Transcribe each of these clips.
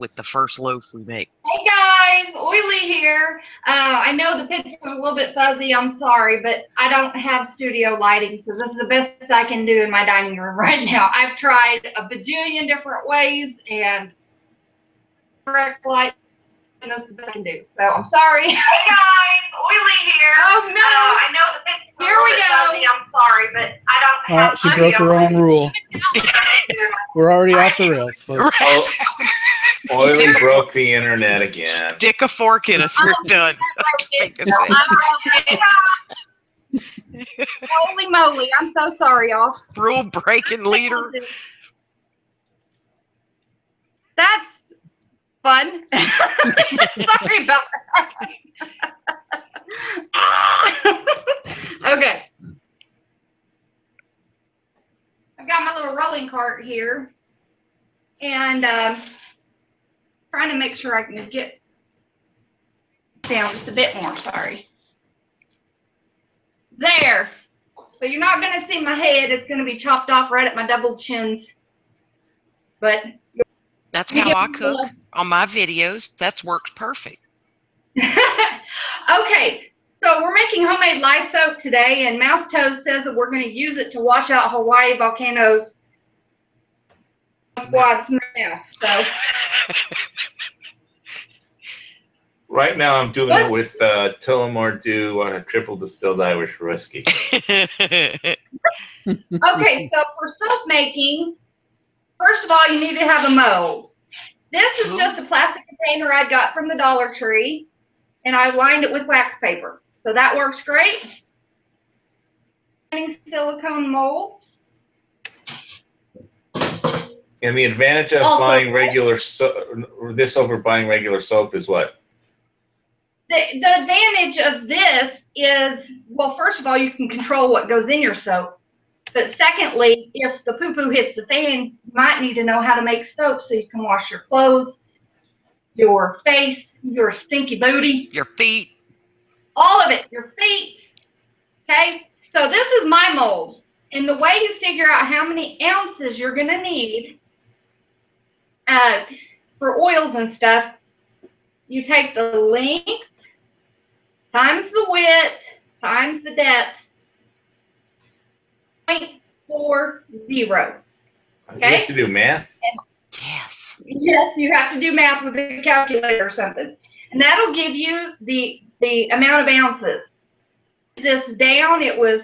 with the first loaf we make. Hey guys, Oily here. I know the picture was a little bit fuzzy, I'm sorry, but I don't have studio lighting, so this is the best I can do in my dining room right now. I've tried a bajillion different ways, and direct light, and this is the best I can do, so I'm sorry. Hey guys, Oily here. Oh no, I know the picture was a little bit fuzzy, I'm sorry, but I don't have studio lighting. She broke her own rule. We're already off the rails, folks. Oh. Oily broke the internet again. Stick a fork in us. We're done. Holy moly. I'm so sorry, y'all. Rule breaking leader. That's fun. Sorry about that. Okay. I've got my little rolling cart here. And, trying to make sure I can get down just a bit more, sorry. There. So you're not going to see my head. It's going to be chopped off right at my double chins. But that's how I cook on my videos. That's worked perfect. Okay. So we're making homemade lye soap today, and Mouse Toes says that we're going to use it to wash out Hawaii volcanoes. Squad's mouth, so. Right now I'm doing it with Tillamardu on a triple distilled Irish whiskey. Okay, so for soap making, first of all, you need to have a mold. This is just a plastic container I got from the Dollar Tree, and I lined it with wax paper. So that works great. Silicone molds. And the advantage of buying regular this over buying regular soap is what? The advantage of this is, well, first of all, you can control what goes in your soap. But secondly, if the poo-poo hits the fan, you might need to know how to make soap so you can wash your clothes, your face, your stinky booty. Your feet. All of it. Your feet. Okay? So this is my mold. And the way you figure out how many ounces you're going to need for oils and stuff, you take the length times the width times the depth, 0.40. Okay? You have to do math? And yes. Yes, you have to do math with a calculator or something. And that'll give you the amount of ounces. This down, it was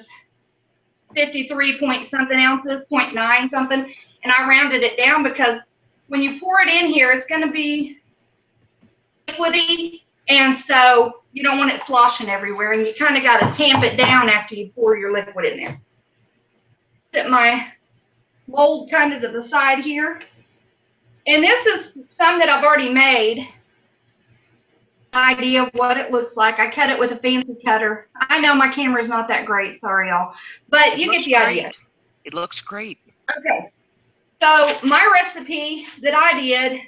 53 point something ounces, 0.9 something, and I rounded it down because when you pour it in here, it's going to be liquidy, and so you don't want it sloshing everywhere, and you kind of got to tamp it down after you pour your liquid in there. Set my mold kind of to the side here, and this is some that I've already made. Idea of what it looks like. I cut it with a fancy cutter. I know my camera's not that great, sorry y'all, but you get the idea. It looks great. Okay, so my recipe that I did,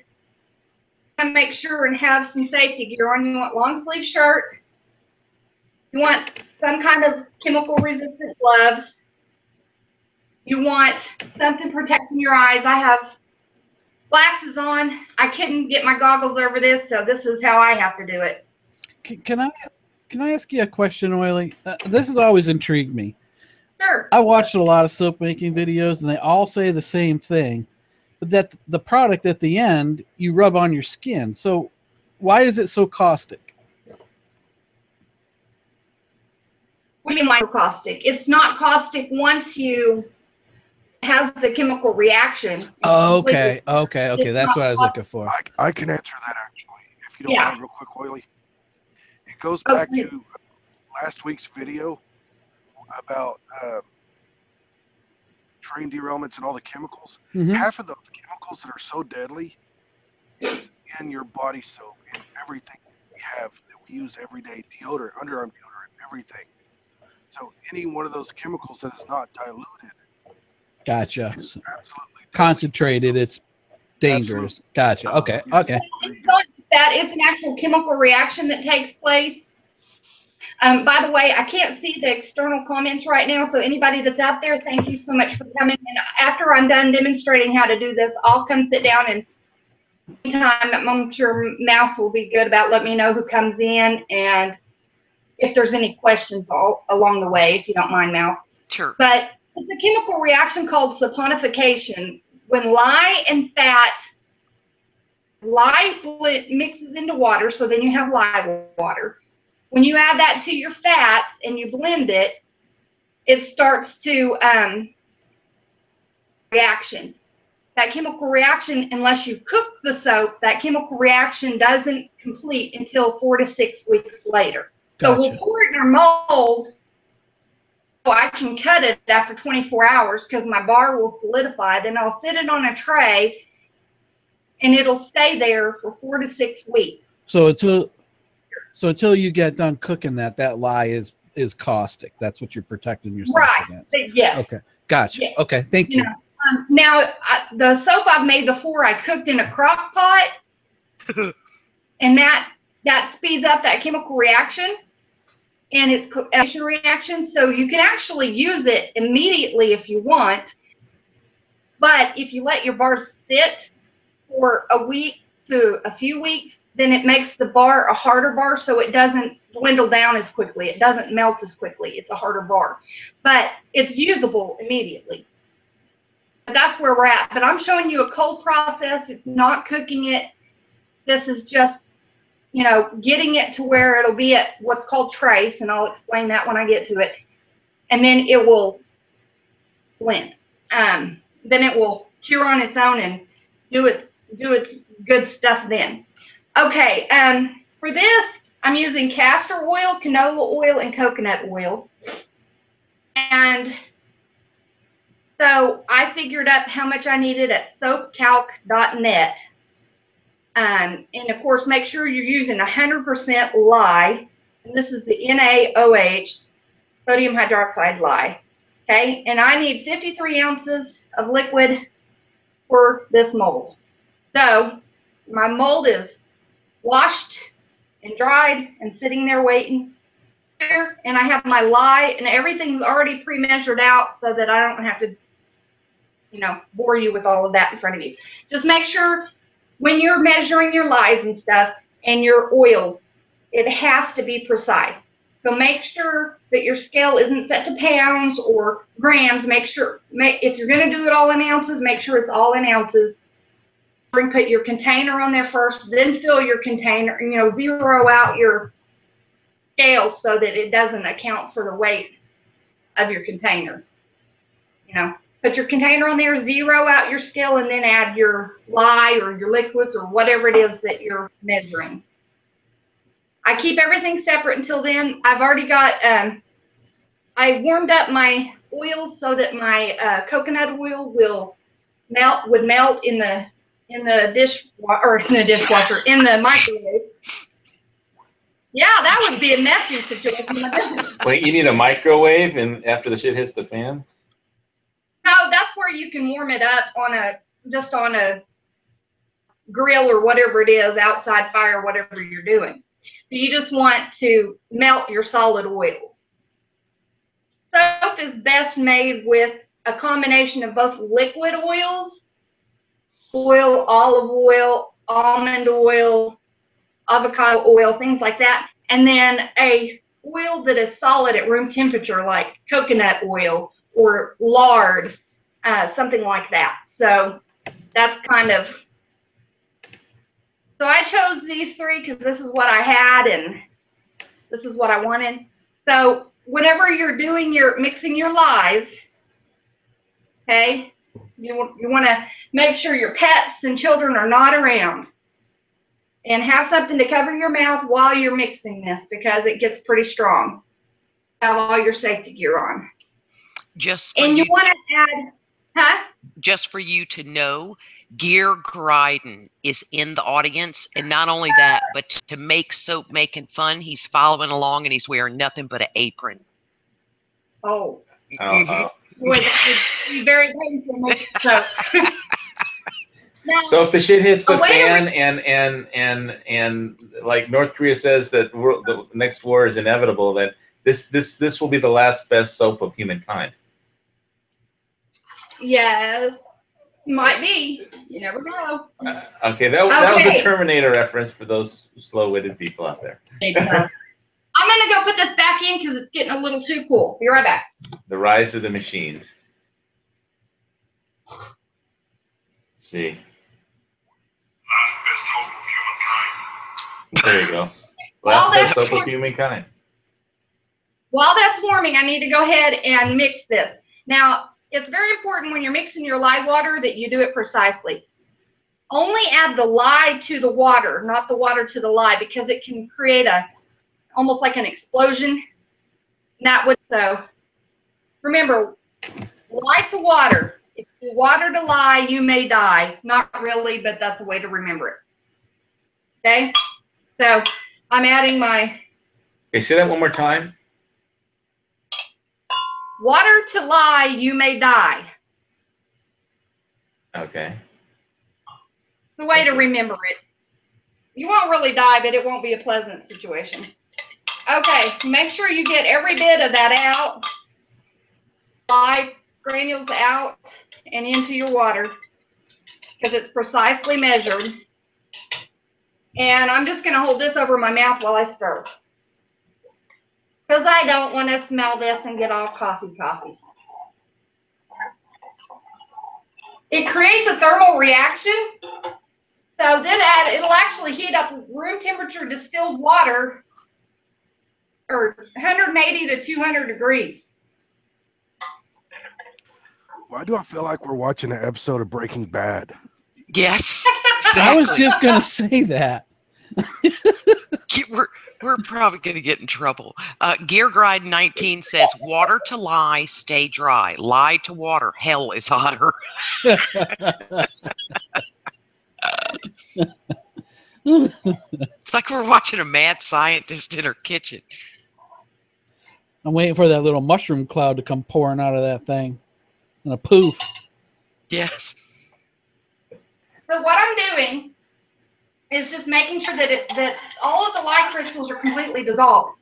I make sure and have some safety gear on. You want long sleeve shirt, you want some kind of chemical resistant gloves, you want something protecting your eyes. I have glasses on. I couldn't get my goggles over this, so this is how I have to do it. Can I ask you a question, Oily? This has always intrigued me. Sure. I watched a lot of soap making videos, and they all say the same thing, but that the product at the end you rub on your skin. So why is it so caustic? What do you mean by caustic? It's not caustic once you has the chemical reaction. Oh, okay, okay, okay. That's what I was looking for. I can answer that, actually, if you don't mind, real quick, Oily. It goes back to last week's video about train derailments and all the chemicals. Half of those chemicals that are so deadly is in your body soap and everything we have that we use every day, deodorant, underarm deodorant, everything. So any one of those chemicals that is not diluted, gotcha. It's concentrated, it's dangerous. Absolutely. Gotcha. Okay. Okay. It's not that, it's an actual chemical reaction that takes place. By the way, I can't see the external comments right now, so anybody that's out there, thank you so much for coming. And after I'm done demonstrating how to do this, I'll come sit down and Anytime, I'm sure Mouse will be good about letting me know who comes in and if there's any questions all along the way, if you don't mind, Mouse. Sure. But it's a chemical reaction called saponification. When lye and fat, lye mixes into water, so then you have lye water. When you add that to your fats and you blend it, it starts to reaction. That chemical reaction, unless you cook the soap, that chemical reaction doesn't complete until 4 to 6 weeks later. Gotcha. So we'll pour it in our mold. So I can cut it after 24 hours because my bar will solidify. Then I'll sit it on a tray, and it'll stay there for 4 to 6 weeks. So until you get done cooking that, that lye is caustic. That's what you're protecting yourself against. Right. Yes. Okay. Gotcha. Yes. Okay. Thank you. Now, the soap I've made before, I cooked in a crock pot, and that speeds up that chemical reaction, and it's action reaction, so you can actually use it immediately if you want. But if you let your bar sit for a week to a few weeks, then it makes the bar a harder bar, so it doesn't dwindle down as quickly. It doesn't melt as quickly. It's a harder bar, but it's usable immediately. That's where we're at, but I'm showing you a cold process. It's not cooking it. This is just, you know, getting it to where it'll be at what's called trace, and I'll explain that when I get to it, and then it will blend. Then it will cure on its own and do its good stuff then. Okay, for this, I'm using castor oil, canola oil, and coconut oil, and so I figured up how much I needed at soapcalc.net. And of course, make sure you're using 100% lye. And this is the NaOH, sodium hydroxide lye. Okay, and I need 53 ounces of liquid for this mold. So my mold is washed and dried and sitting there waiting. And I have my lye, and everything's already pre-measured out so that I don't have to, you know, bore you with all of that in front of you. Just make sure when you're measuring your lies and stuff and your oils, it has to be precise. So make sure that your scale isn't set to pounds or grams. Make sure, if you're going to do it all in ounces, make sure it's all in ounces. Put your container on there first, then fill your container, you know, zero out your scale so that it doesn't account for the weight of your container. You know, put your container on there, zero out your scale, and then add your lye or your liquids or whatever it is that you're measuring. I keep everything separate until then. I've already got, I warmed up my oils so that my coconut oil will melt, would melt in the microwave. Yeah, that would be a messy situation. Wait, you need a microwave and after the shit hits the fan? No, that's where you can warm it up on a, just on a grill or whatever it is, outside fire, whatever you're doing. But you just want to melt your solid oils. Soap is best made with a combination of both liquid oils, oil, olive oil, almond oil, avocado oil, things like that, and then a oil that is solid at room temperature, like coconut oil or lard, something like that. So that's kind of, so I chose these three because this is what I had and this is what I wanted. So whenever you're doing your mixing your lies, okay, you want to make sure your pets and children are not around. And have something to cover your mouth while you're mixing this because it gets pretty strong. Have all your safety gear on. Just for and you want to add, huh? Just for you to know, Gear Griden is in the audience, and not only that, but to make soap making fun, he's following along and he's wearing nothing but an apron. Oh. It's very painful. So. Now, so if the shit hits the fan and like North Korea says that the next war is inevitable, then this will be the last best soap of humankind. Yes. Might be. You never know. Okay, that was a Terminator reference for those slow-witted people out there. I'm going to go put this back in because it's getting a little too cool. Be right back. The rise of the machines. Let's see. Last best hope of humankind. There you go. Last best hope of humankind. While that's warming, I need to go ahead and mix this. Now, it's very important when you're mixing your lye water that you do it precisely. Only add the lye to the water, not the water to the lye, because it can create a almost like an explosion. That would so. Remember, lye to water. If you water to lye, you may die. Not really, but that's a way to remember it. Okay. So I'm adding my. Okay, say that one more time. Water to lye, you may die. Okay. It's a way to remember it. You won't really die, but it won't be a pleasant situation. Okay, make sure you get every bit of that out. Lye granules out and into your water because it's precisely measured. And I'm just going to hold this over my mouth while I stir. Because I don't want to smell this and get all coffee. It creates a thermal reaction. So then it'll actually heat up room temperature distilled water or 180 to 200 degrees. Why do I feel like we're watching an episode of Breaking Bad? Yes. Exactly. I was just going to say that. We're probably going to get in trouble. GearGuide19 says, water to lye, stay dry. Lye to water, hell is hotter. It's like we're watching a mad scientist in her kitchen. I'm waiting for that little mushroom cloud to come pouring out of that thing. And a poof. Yes. So what I'm doing is just making sure that all of the lye crystals are completely dissolved.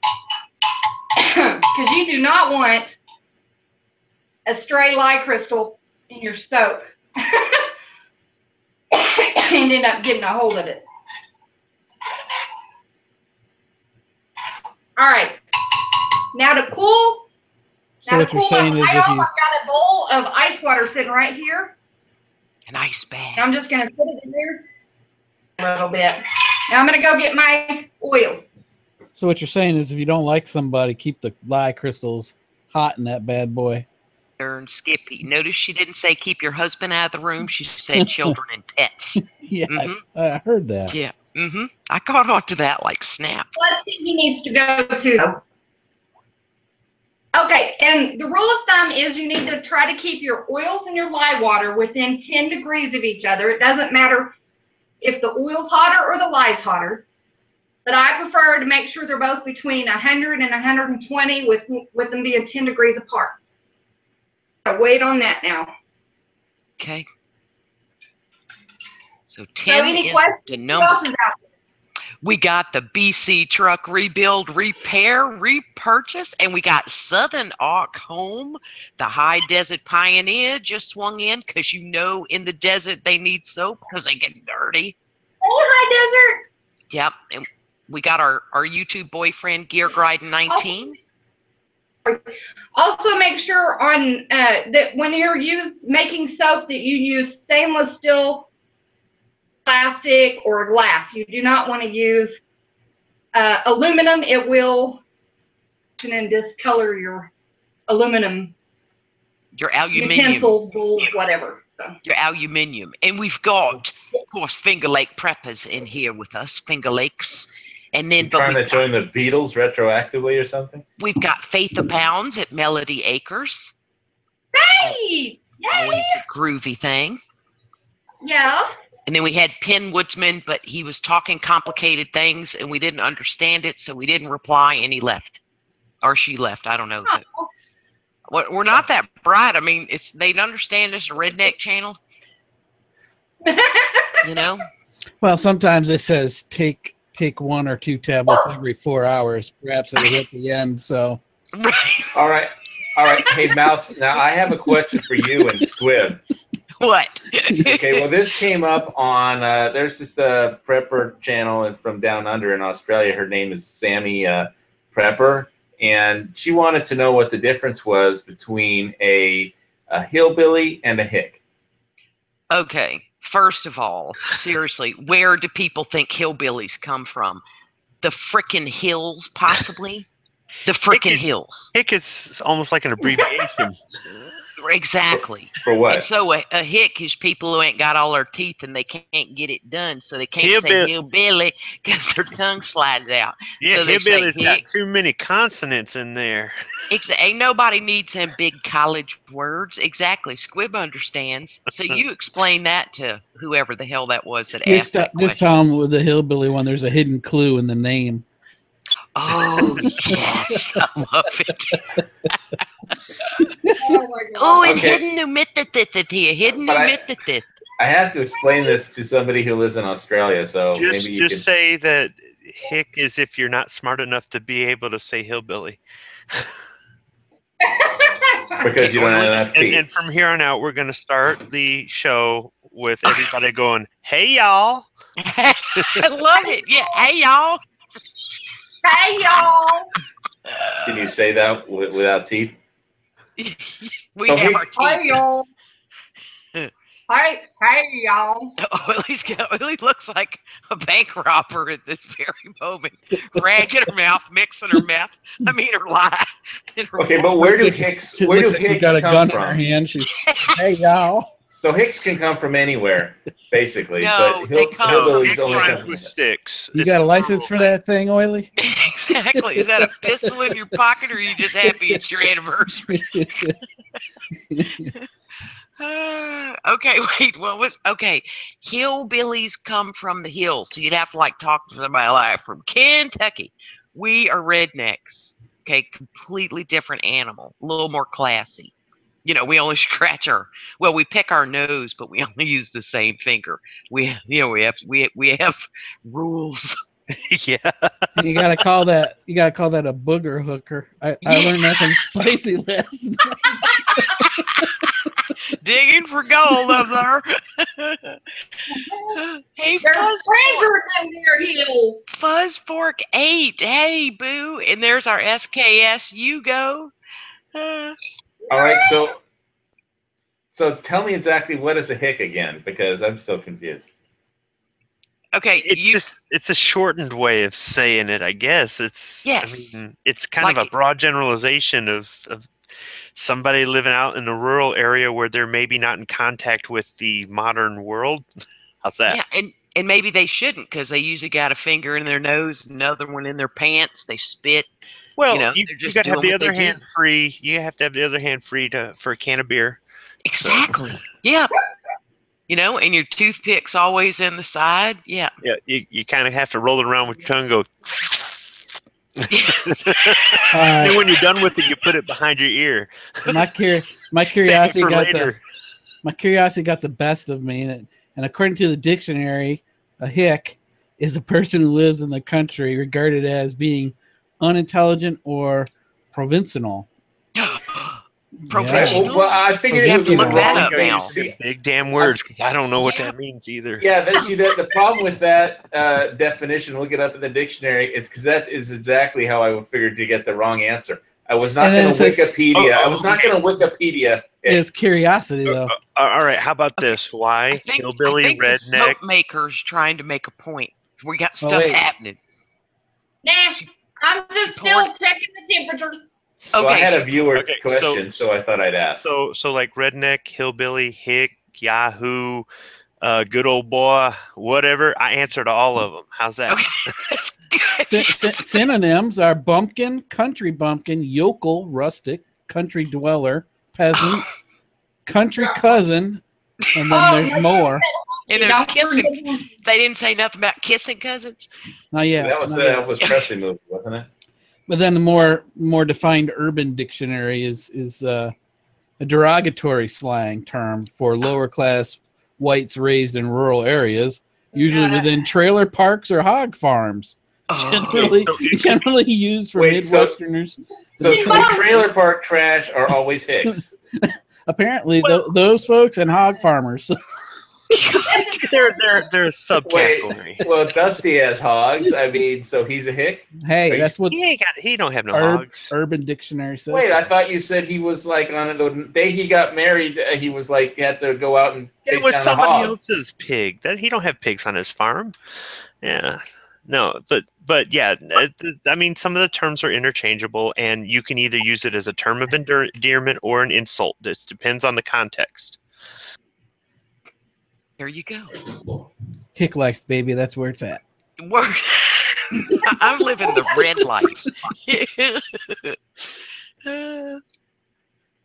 Because you do not want a stray lye crystal in your soap and end up getting a hold of it. All right. Now to cool. So now to cool my lye off, I've got a bowl of ice water sitting right here. An ice bag. And I'm just going to put it in there. A little bit. Now I'm going to go get my oils. So what you're saying is if you don't like somebody, keep the lye crystals hot in that bad boy. Skippy. Notice she didn't say keep your husband out of the room. She said children and pets. Yes, I heard that. Yeah. Mm-hmm. I caught on to that like snap. What he needs to go to. Okay, and the rule of thumb is you need to try to keep your oils and your lye water within 10 degrees of each other. It doesn't matter if the oil's hotter or the lie's hotter, but I prefer to make sure they're both between 100 and 120 with them being 10 degrees apart. So wait on that now. Okay. So 10 is the number. We got the BC truck rebuild, repair, repurchase, and we got Southern Ark Home. The High Desert Pioneer just swung in because you know in the desert they need soap because they get dirty. Oh, High Desert. Yep. And we got our YouTube boyfriend, GearGuide19. Also make sure on that when you're making soap that you use stainless steel, plastic or glass. You do not want to use aluminum. It will and discolor your aluminum, your aluminum utensils, bowls, whatever. So. Your aluminum. And we've got, of course, Finger Lake Preppers in here with us, Finger Lakes. And then trying to join the Beatles retroactively or something. We've got Faith Abounds at Melody Acres. Hey! Yay! Always a groovy thing. Yeah. And then we had Penn Woodsman, but he was talking complicated things, and we didn't understand it, so we didn't reply, and he left. Or she left. I don't know. Oh. We're not that bright. I mean, it's they'd understand this redneck channel. You know? Well, sometimes it says take one or two tablets every 4 hours. Perhaps it'll hit the end, so. All right. All right. Hey, Mouse, now I have a question for you and Squib. What? Okay, well, this came up on, there's just a prepper channel from down under in Australia. Her name is Sammy Prepper, and she wanted to know what the difference was between a hillbilly and a hick. Okay, first of all, seriously, where do people think hillbillies come from? The frickin' hills, possibly? The frickin' hills. Hick is almost like an abbreviation. Exactly. For what? And so a hick is people who ain't got all their teeth and they can't get it done, so they can't say hillbilly because their tongue slides out. Yeah, so hillbilly's got too many consonants in there. Ain't nobody needs them big college words. Exactly. Squib understands. So you explain that to whoever the hell that was that asked that question. This time with the hillbilly one, there's a hidden clue in the name. Oh, yes. I love it. Oh, and okay. Hidden umithatithithia. Hidden umithatith. I have to explain this to somebody who lives in Australia, so just, maybe you just can say that hick is if you're not smart enough to be able to say hillbilly. Because you don't have enough teeth. And from here on out, we're going to start the show with everybody going, hey, y'all. I love it. Yeah, hey, y'all. Hey, y'all. Can you say that without teeth? We so have our teeth. Hey, y'all. Hey, y'all. Oily looks like a bank robber at this very moment. Ragging her mouth, mixing her meth. I mean, her lie. Okay, but where do hicks come from? She's got a gun in her hand. She's, hey, y'all. So hicks can come from anywhere, basically. No, but hillbillies only come with sticks. You got a license for that thing, Oily? Exactly. Is that a pistol in your pocket, or are you just happy it's your anniversary? Okay, wait. What was okay? Hillbillies come from the hills, so you'd have to like talk to somebody like from Kentucky. We are rednecks. Okay, completely different animal, a little more classy. You know, we only scratch our, well, we pick our nose, but we only use the same finger. We, you know, we have rules. Yeah. You gotta call that. You gotta call that a booger hooker. I learned that from Spicy last night. Digging for gold up there. Hey, there's treasure in their heels. Fuzz Fork 8. Hey, boo, and there's our SKS. You go. All right, so tell me exactly what is a hick again, because I'm still confused. Okay, it's a shortened way of saying it, I guess. It's yes. I mean, it's kind like of a broad generalization of somebody living out in a rural area where they're maybe not in contact with the modern world. How's that? Yeah, and maybe they shouldn't because they usually got a finger in their nose, another one in their pants. They spit. Well, you know, you got to have the other hand free. You have to have the other hand free for a can of beer. Exactly. So. Yeah. You know, and your toothpick's always in the side. Yeah. Yeah. You kind of have to roll it around with your tongue. And go. And when you're done with it, you put it behind your ear. My curiosity got the best of me, and according to the dictionary, a hick is a person who lives in the country regarded as being unintelligent or provincial. Provincial. Yeah. Well, I figured it was a wrong big damn words because I don't know what that means either. Yeah, the problem with that definition, look it up in the dictionary, is because that is exactly how I figured to get the wrong answer. I was not going to Wikipedia. I was not going to Wikipedia. It's curiosity, though. All right, how about this? Why hillbilly redneck? Soap makers trying to make a point. We got stuff happening. Nash. I'm just still checking the temperature. Okay. Well, I had a viewer question, so I thought I'd ask. So like redneck, hillbilly, hick, yahoo, good old boy, whatever. I answered all of them. How's that? Okay. Synonyms are bumpkin, country bumpkin, yokel, rustic, country dweller, peasant, country cousin, and then there's more. And there's kissing. They didn't say nothing about kissing cousins. Not yet. That was the Elvis Presley movie, wasn't it? But then the more defined urban dictionary is a derogatory slang term for lower class whites raised in rural areas, usually within trailer parks or hog farms. Generally used for Midwesterners. So trailer park trash are always hicks. apparently those folks and hog farmers. They're a subcategory. Wait, well, Dusty has hogs. I mean, so he's a hick. Hey, that's what he don't have no hogs. Urban Dictionary says. Wait, so. I thought you said he was like on the day he got married. He was like had to go out and. It was somebody else's pig. That he don't have pigs on his farm. Yeah, no, but yeah, I mean, some of the terms are interchangeable, and you can either use it as a term of endearment or an insult. This depends on the context. There you go. Hick life, baby. That's where it's at. I'm living the red life.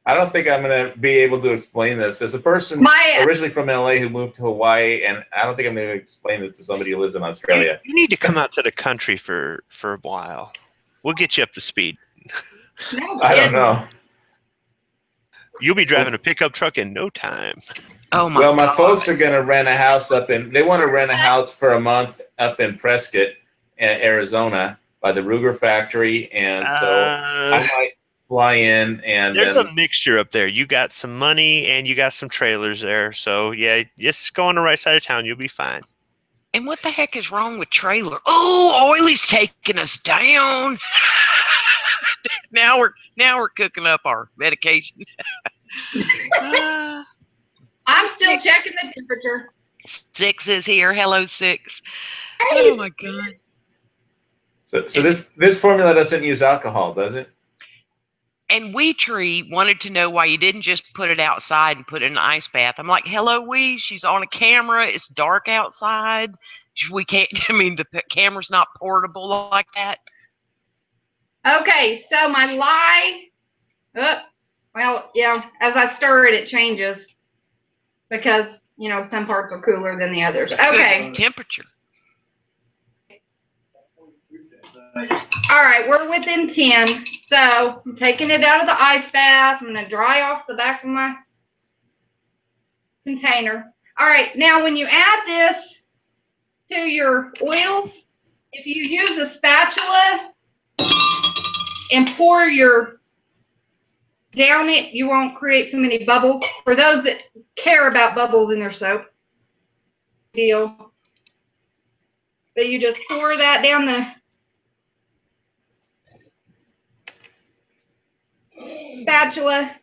I don't think I'm going to be able to explain this. As a person originally from LA who moved to Hawaii, and I don't think I'm going to explain this to somebody who lives in Australia. You need to come out to the country for a while. We'll get you up to speed. I don't know. You'll be driving a pickup truck in no time. Oh my well, my God. Folks are going to rent a house up in, they want to rent a house for a month up in Prescott, Arizona, by the Ruger factory. And so I might fly in. And there's a mixture up there. You got some money and you got some trailers there. So, yeah, just go on the right side of town. You'll be fine. And what the heck is wrong with trailer? Oh, Oily's taking us down. Now we're cooking up our medication. I'm still checking the temperature. Six is here. Hello, Six. Hey. Oh my God. So this formula doesn't use alcohol, does it? And Wee Tree wanted to know why you didn't just put it outside and put it in an ice bath. I'm like, hello, Wee. She's on a camera. It's dark outside. We can't. I mean, the camera's not portable like that. Okay, so my lie, well, yeah, as I stir it, it changes because, you know, some parts are cooler than the others. Okay. Temperature. All right, we're within 10, so I'm taking it out of the ice bath. I'm going to dry off the back of my container. All right, now when you add this to your oils, if you use a spatula and pour your down it, you won't create so many bubbles. For those that care about bubbles in their soap, deal. But you just pour that down the spatula.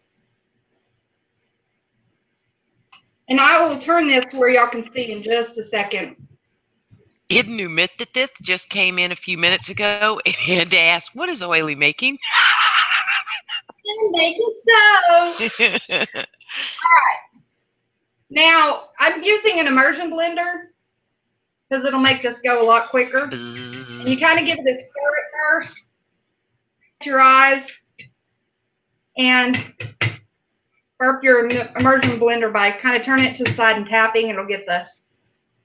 And I will turn this where y'all can see in just a second. Hidden Numititith just came in a few minutes ago and asked, what is Oily making? I'm making soap. All right. Now, I'm using an immersion blender because it'll make this go a lot quicker. And you kind of give it a stir at first. Your eyes. And burp your immersion blender by kind of turning it to the side and tapping. It'll get the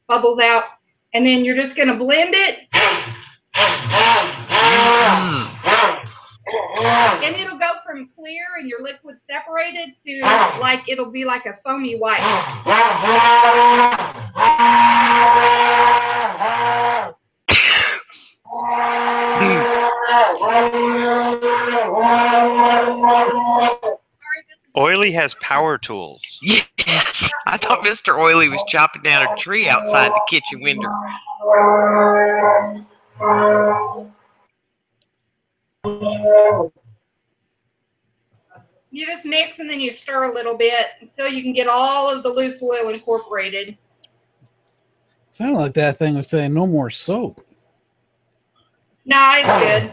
bubbles out. And then you're just going to blend it, and it'll go from clear and your liquid separated to like it'll be like a foamy white. Oily has power tools. Yes. I thought Mr. Oily was chopping down a tree outside the kitchen window. You just mix and then you stir a little bit so you can get all of the loose oil incorporated. Sounded like that thing was saying no more soap. No, it's good.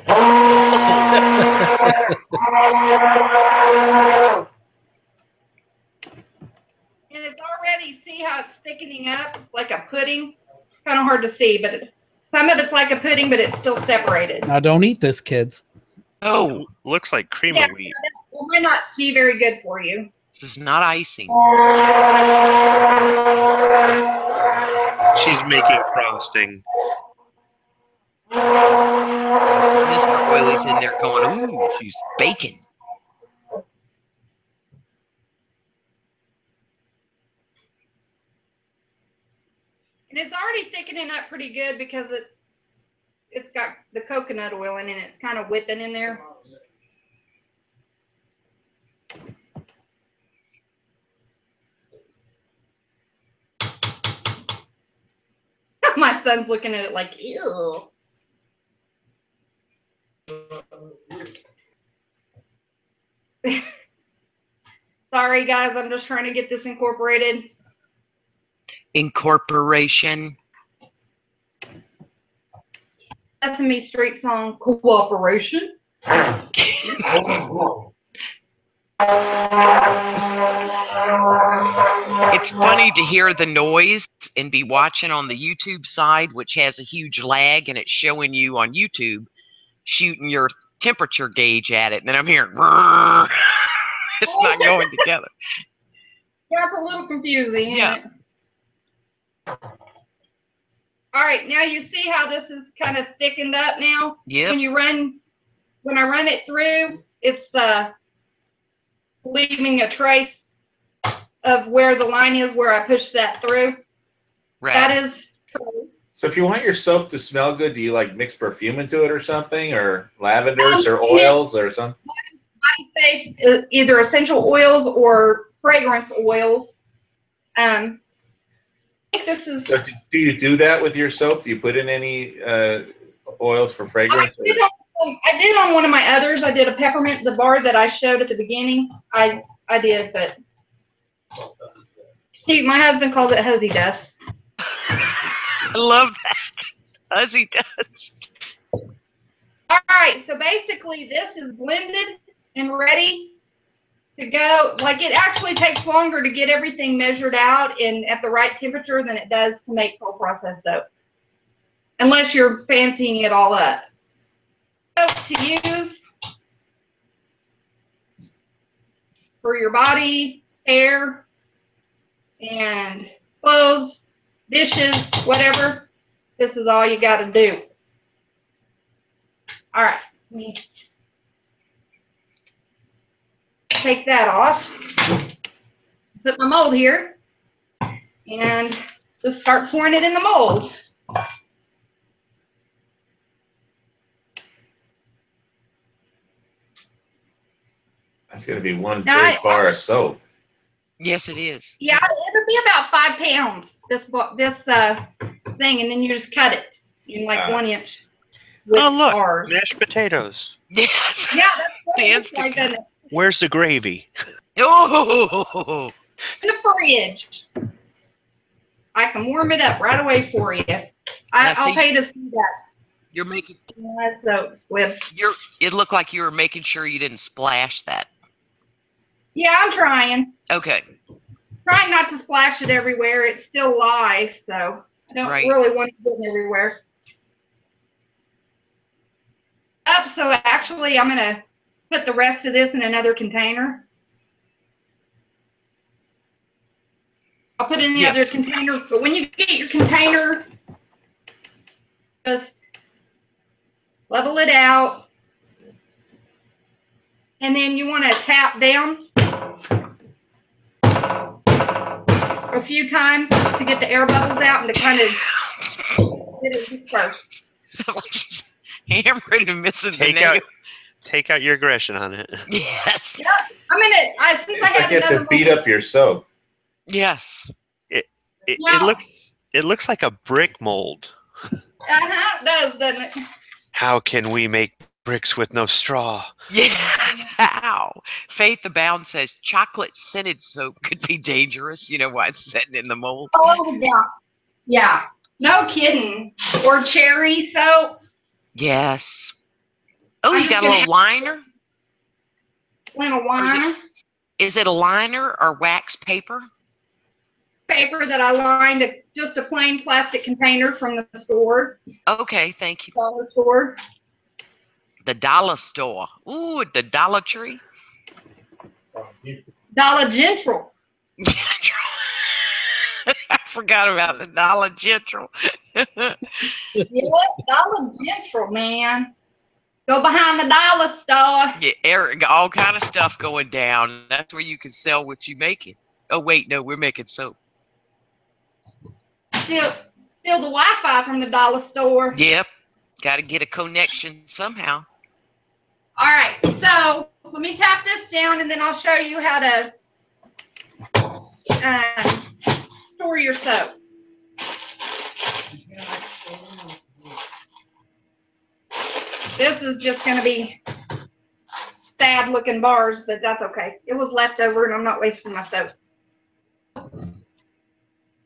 And it's already, see how it's thickening up? It's like a pudding. It's kind of hard to see, but some of it's like a pudding, but it's still separated. Now, don't eat this, kids. Oh, looks like cream of wheat. It might not be very good for you. This is not icing. She's making frosting. Mr. Oily's in there going, ooh, she's baking. And it's already thickening up pretty good because it's got the coconut oil in it. It's kind of whipping in there. My son's looking at it like, ew. Sorry, guys. I'm just trying to get this incorporated. Incorporation. Sesame Street song, Cooperation. It's funny to hear the noise and be watching on the YouTube side, which has a huge lag, and it's showing you on YouTube shooting your temperature gauge at it, and then I'm hearing Rrr. It's not going together. That's a little confusing, isn't it? All right, now you see how this is kind of thickened up now? Yeah. When I run it through, it's leaving a trace of where the line is where I push that through. Right. That is true. So if you want your soap to smell good, do you like mix perfume into it or something, or lavenders or oils or something? I say either essential oils or fragrance oils. This is, so do you do that with your soap? Do you put in any oils for fragrance? I did on one of my others. I did a peppermint, the bar that I showed at the beginning. I did, but see, my husband calls it huzzy dust. I love that. Huzzy dust. All right, so basically this is blended and ready to go. Like, it actually takes longer to get everything measured out and at the right temperature than it does to make full process soap, unless you're fancying it all up. Soap to use for your body, hair, and clothes, dishes, whatever. This is all you got to do. All right, let me take that off, put my mold here, and just start pouring it in the mold. That's going to be one big bar of soap. Yes, it is. Yeah, it'll be about 5 pounds, this thing, and then you just cut it in like 1 inch. Oh, look, bars. Mashed potatoes. Yes. Yeah, that's what it looks like. Where's the gravy? Oh! In the fridge. I can warm it up right away for you. I'll pay to see that. You're making. So with. It looked like you were making sure you didn't splash that. Yeah, I'm trying. Okay. Trying not to splash it everywhere. It's still live, so I don't really want it getting everywhere. So actually, I'm gonna put the rest of this in another container. I'll put it in the other container, but when you get your container, just level it out, and then you want to tap down a few times to get the air bubbles out and to kind of get it dispersed. Hammered and missing the nail. Take out your aggression on it. Yes. Yeah, I'm gonna. It's like you have to beat up your soap. Yes. It looks like a brick mold. It does, doesn't it? How can we make bricks with no straw? Yes. How? Faith Abounds says chocolate scented soap could be dangerous. You know why it's sitting in the mold? Oh yeah, yeah. No kidding. Or cherry soap. Yes. Oh, you got a little liner? Little liner. Is it a liner or wax paper? Paper that I lined, just a plain plastic container from the store. Okay, thank you. Dollar store. The dollar store. Ooh, the Dollar Tree. Dollar General. I forgot about the Dollar General. Yeah, Dollar General, man. Go behind the dollar store. Yeah, Eric, all kind of stuff going down. That's where you can sell what you make it. Oh wait, no, we're making soap. Steal the Wi-Fi from the dollar store. Yep, got to get a connection somehow. All right, so let me tap this down, and then I'll show you how to store your soap. This is just going to be sad looking bars, but that's okay. It was left over and I'm not wasting my soap.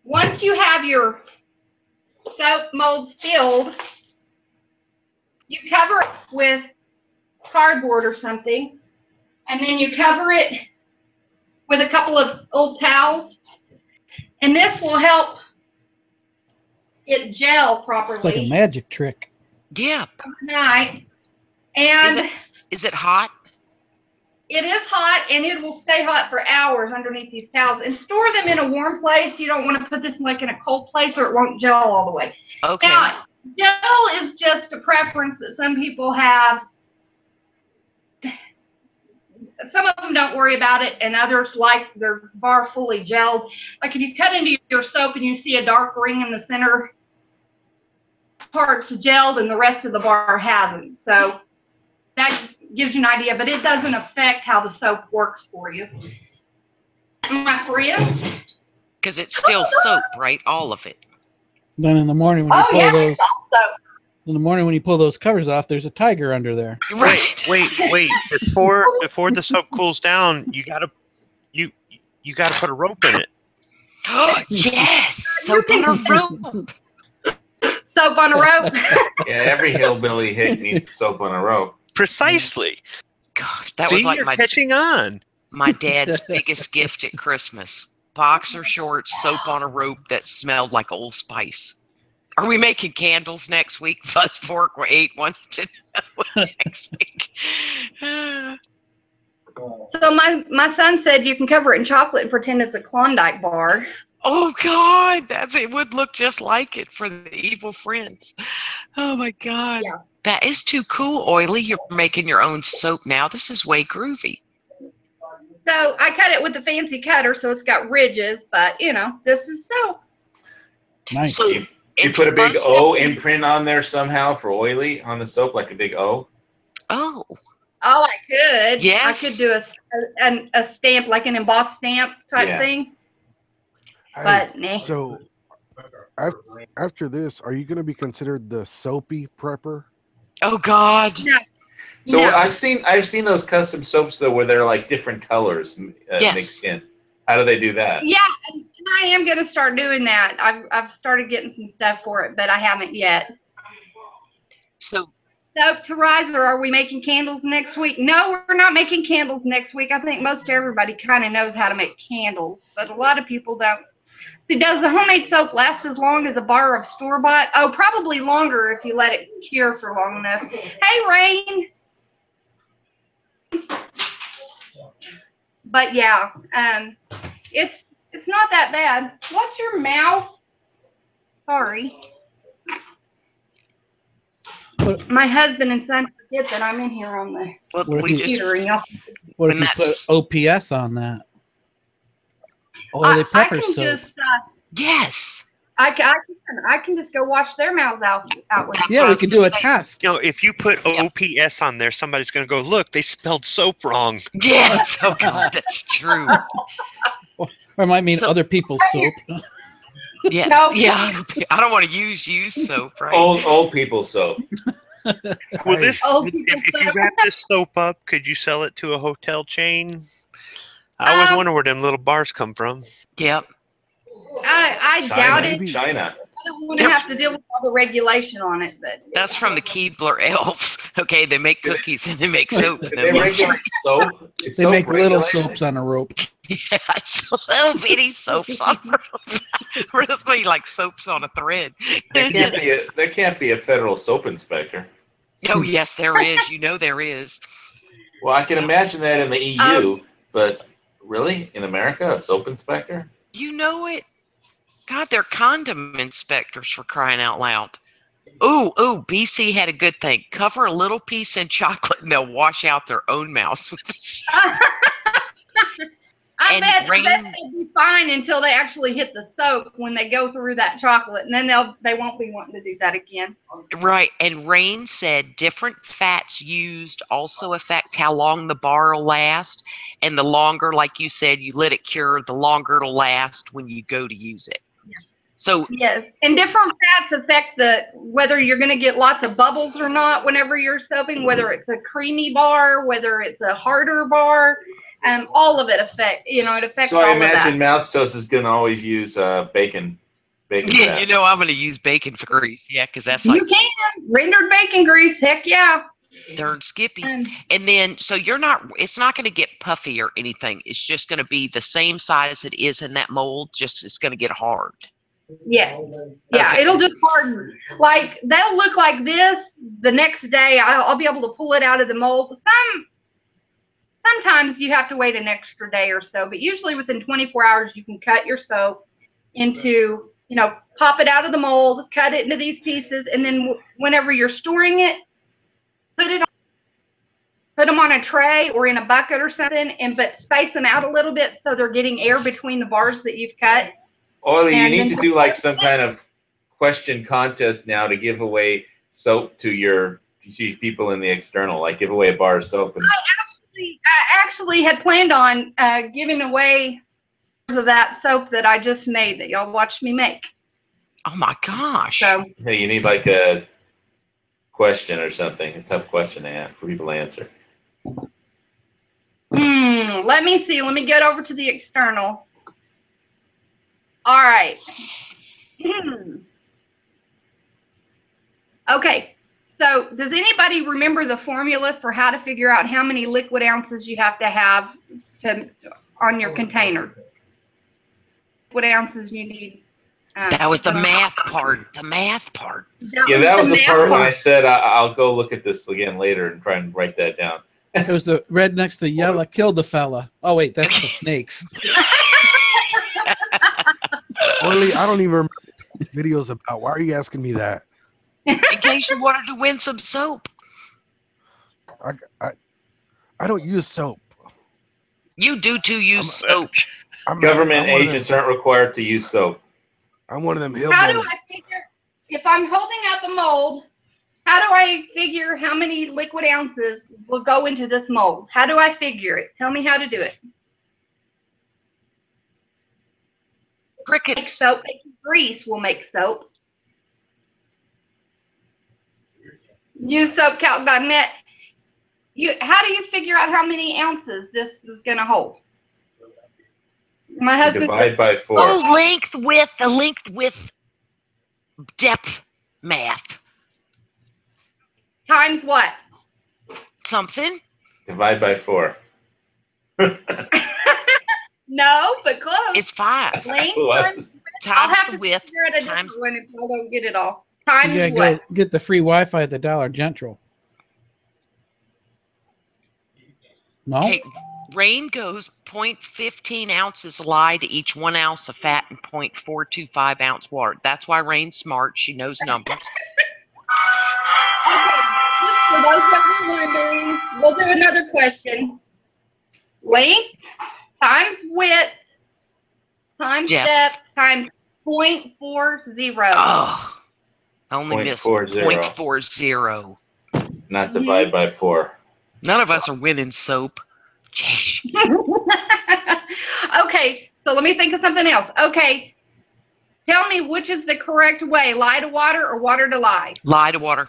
Once you have your soap molds filled, you cover it with cardboard or something, and then you cover it with a couple of old towels, and this will help it gel properly. It's like a magic trick. Yeah. Overnight. And is it hot? It is hot, and it will stay hot for hours underneath these towels. And store them in a warm place. You don't want to put this like in a cold place, or it won't gel all the way. Okay. Now, gel is just a preference that some people have. Some of them don't worry about it, and others like their bar fully gelled. Like if you cut into your soap and you see a dark ring in the center, part's gelled and the rest of the bar hasn't. So that gives you an idea, but it doesn't affect how the soap works for you, my friends. Because it's still soap, right? All of it. Then in the morning when you pull those, in the morning when you pull those covers off, there's a tiger under there. Right. Wait. Before the soap cools down, you gotta put a rope in it. Oh yes, soap on a rope. Soap on a rope. Yeah, every hillbilly hick needs soap on a rope. Precisely. God, that was like my dad's biggest gift at Christmas. Boxer shorts, soap on a rope that smelled like Old Spice. Are we making candles next week? Fuzz Fork 8 wants to know next week. So my son said you can cover it in chocolate and pretend it's a Klondike bar. Oh God, it would look just like it for the evil friends. Oh my God. Yeah. That is too cool, Oily. You're making your own soap now. This is way groovy. So I cut it with a fancy cutter, so it's got ridges, but, you know, this is soap. Nice. So you put a big O imprint on there somehow for Oily on the soap, like a big O? Oh. Oh, I could. Yes. I could do a stamp, like an embossed stamp type thing. But, nah. So after this, are you going to be considered the soapy prepper? Oh God! No. So no. I've seen those custom soaps though, where they're like different colors mixed in. How do they do that? Yeah, and I am gonna start doing that. I've started getting some stuff for it, but I haven't yet. So to Riser, are we making candles next week? No, we're not making candles next week. I think most everybody kind of knows how to make candles, but a lot of people don't. See, does the homemade soap last as long as a bar of store-bought? Oh, probably longer if you let it cure for long enough. Hey, Rain. But yeah, it's not that bad. Watch your mouth. Sorry. My husband and son forget that I'm in here on the computer. What if you put OPS on that? Oily pepper soap. Yes. I can just go wash their mouths out with. Yeah, we can do a test. You know, if you put OPS on there, somebody's going to go, look, they spelled soap wrong. Yes. Oh God, that's true. Or it might mean other people's soap. Yes. No. Yeah. I don't want to use you soap, right? Old people's soap. Will this? If you wrap this soap up, could you sell it to a hotel chain? I always wonder where them little bars come from. Yep. I doubt it. China. I don't want to have to deal with all the regulation on it, but that's from the Keebler elves. Okay, they make cookies and they make soap. They make soap. They make little soaps on a rope. Yeah, little bitty soaps on a rope. Really like soaps on a thread. There can't be a federal soap inspector. Oh yes, there is. You know there is. Well, I can imagine that in the EU, but. Really? In America? A soap inspector? You know it. God, they're condom inspectors for crying out loud. Ooh, BC had a good thing. Cover a little piece in chocolate and they'll wash out their own mouths with the soap. I bet they'll be fine until they actually hit the soap when they go through that chocolate, and then they won't be wanting to do that again. Right, and Rain said different fats used also affect how long the bar will last, and the longer, like you said, you let it cure, the longer it'll last when you go to use it. Yeah. So yes, and different fats affect the whether you're going to get lots of bubbles or not whenever you're soaping, whether it's a creamy bar, whether it's a harder bar, all of it affect, you know, it affects all of that. So I imagine Mouse Toast is going to always use bacon yeah, fat. You know, I'm going to use bacon for grease, yeah, because that's like... You can, rendered bacon grease, heck yeah. Darn Skippy. And then, so you're not, it's not going to get puffy or anything. It's just going to be the same size it is in that mold, just it's going to get hard. Yes. Yeah, okay. It'll just harden. Like, they'll look like this the next day. I'll be able to pull it out of the mold. Sometimes you have to wait an extra day or so, but usually within 24 hours you can cut your soap into, you know, pop it out of the mold, cut it into these pieces, and then whenever you're storing it, put them on a tray or in a bucket or something, and but space them out a little bit so they're getting air between the bars that you've cut. Oily, you need to do like some kind of question contest now to give away soap to your people in the external, like give away a bar of soap. And I actually had planned on giving away of that soap that I just made that y'all watched me make. Oh my gosh. So, hey, you need like a question or something, a tough question to ask for people to answer. Let me see. Let me get over to the external. All right. Okay. So does anybody remember the formula for how to figure out how many liquid ounces you have to, on your container? What ounces you need? That was the math part. The math part. Yeah, that was the part when I said I'll go look at this again later and try and write that down. It was the red next to yellow killed the fella. Oh wait, that's the snakes. Oily, I don't even remember what the video's about. Why are you asking me that? In case you wanted to win some soap. I don't use soap. You do too use soap. Government agents aren't required to use soap. I'm one of them hillbillies. How do I figure, if I'm holding up a mold, how do I figure how many liquid ounces will go into this mold? How do I figure it? Tell me how to do it. Cricket soap, grease will make soap. Use soapcalc.net. How do you figure out how many ounces this is going to hold? My husband divide by 4. Oh, length, width, the length, width, depth, math. Times what? Something. Divide by 4. No, but close. It's 5. Length, I'll have to width, figure out a times one if I don't get it all. Times you what? Go get the free Wi-Fi at the Dollar General. No. Okay. Rain goes 0.15 ounces lye to each 1 ounce of fat and 0.425 ounce water. That's why Rain's smart. She knows numbers. Okay. For those that were wondering, we'll do another question. Length times width times depth times 0.40. Oh, only missed 0.40. Not divide by 4. None of us are winning soap. Okay, so let me think of something else. Okay, tell me which is the correct way, lye to water or water to lye? Lye to water.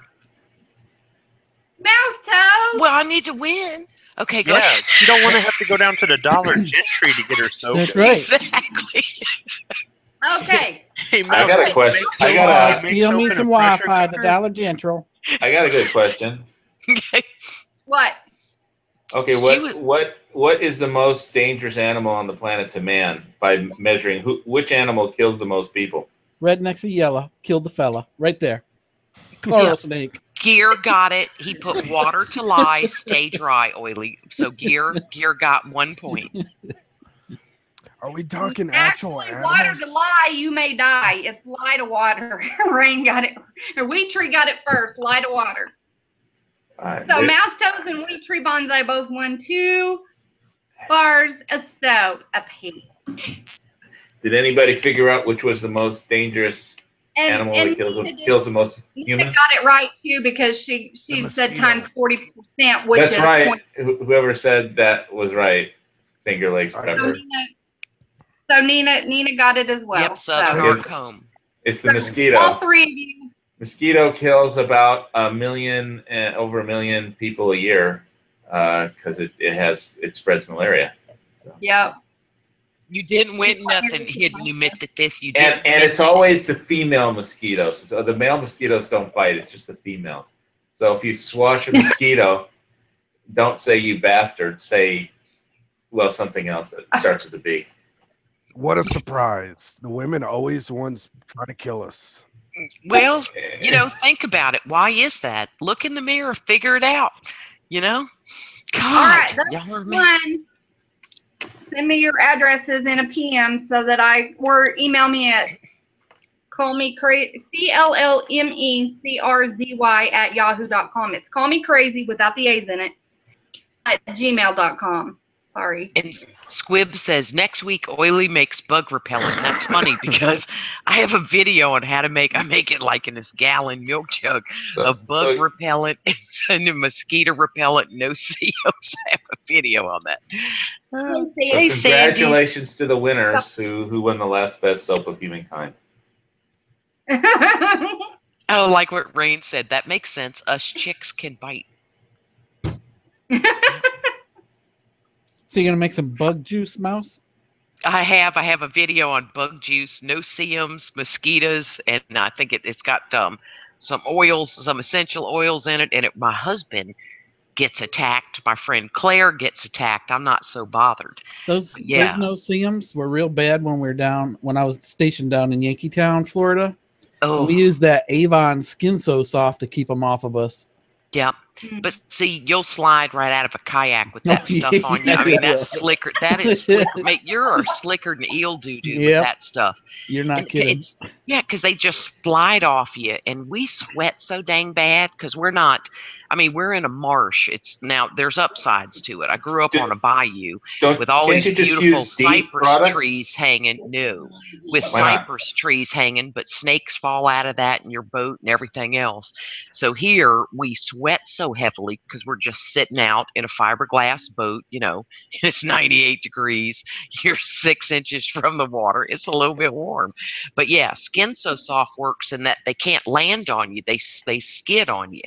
Mouse Toes. Well, I need to win. Okay, go ahead. You don't want to have to go down to the Dollar Gentry to get her soap. That's right. Exactly. Okay. Hey, Mouse, I got a question. I got a, you'll need some Wi-Fi at the Dollar Gentry. I got a good question. Okay. What? Okay, what is the most dangerous animal on the planet to man by measuring which animal kills the most people? Red next to yellow killed the fella right there. Coral snake. Gear got it. He put water to lye, stay dry, Oily. So Gear got 1 point. Are we talking actual animals? Water to lye, you may die. It's lye to water. Rain got it. Wee Tree got it first. Lye to water. Right, so Mouse Toes and Wee Tree Bonsai both won 2 bars of soap apiece. Did anybody figure out which was the most dangerous animal that kills the most humans? She got it right too because she said times 40%. Which that's is right. Whoever said that was right. Finger Lakes Prepper. So Nina got it as well. Yep, so. Ark Home. It's the mosquito. All three of you. Mosquito kills about over a million people a year because it spreads malaria. So. Yep. You didn't win nothing, Hidden. You admit that this you did. And it's always the female mosquitoes. So the male mosquitoes don't bite. It's just the females. So if you swash a mosquito, don't say you bastard. Say, well, something else that starts with a B. What a surprise. The women are always the ones trying to kill us. Well, you know, think about it. Why is that? Look in the mirror. Figure it out. You know? God. All right, that's one. Send me your addresses in a PM so that I, or email me at callmecrazycrzy@yahoo.com. It's call me crazy without the A's in it @gmail.com. Sorry. And Squib says, next week Oily makes bug repellent. That's funny because I have a video on how to make, I make it like in this gallon milk jug of bug repellent and a mosquito repellent, no COs. I have a video on that. So hey, congratulations Sandy. To the winners who won the last best soap of humankind. Oh, like what Rain said, that makes sense. Us chicks can bite. So you're gonna make some bug juice, Mouse? I have a video on bug juice, no seums, mosquitoes, and I think it's got some oils, some essential oils in it. And my husband gets attacked. My friend Claire gets attacked. I'm not so bothered. Those no seums were real bad when I was stationed down in Yankee Town, Florida. Oh. And we used that Avon Skin So Soft to keep them off of us. Yeah, but see, you'll slide right out of a kayak with that stuff on you. I mean, that's slicker. That is slicker. Mate, you're slicker than eel doo-doo with that stuff. You're not kidding. Because they just slide off you, and we sweat so dang bad because we're not. I mean, we're in a marsh. Now there's upsides to it. I grew up on a bayou with all these beautiful cypress trees hanging. No, with cypress trees hanging, but snakes fall out of that and your boat and everything else. So here we sweat so heavily because we're just sitting out in a fiberglass boat. You know, it's 98 degrees. You're 6 inches from the water. It's a little bit warm, but yeah, Skin So Soft works in that they can't land on you. They skid on you.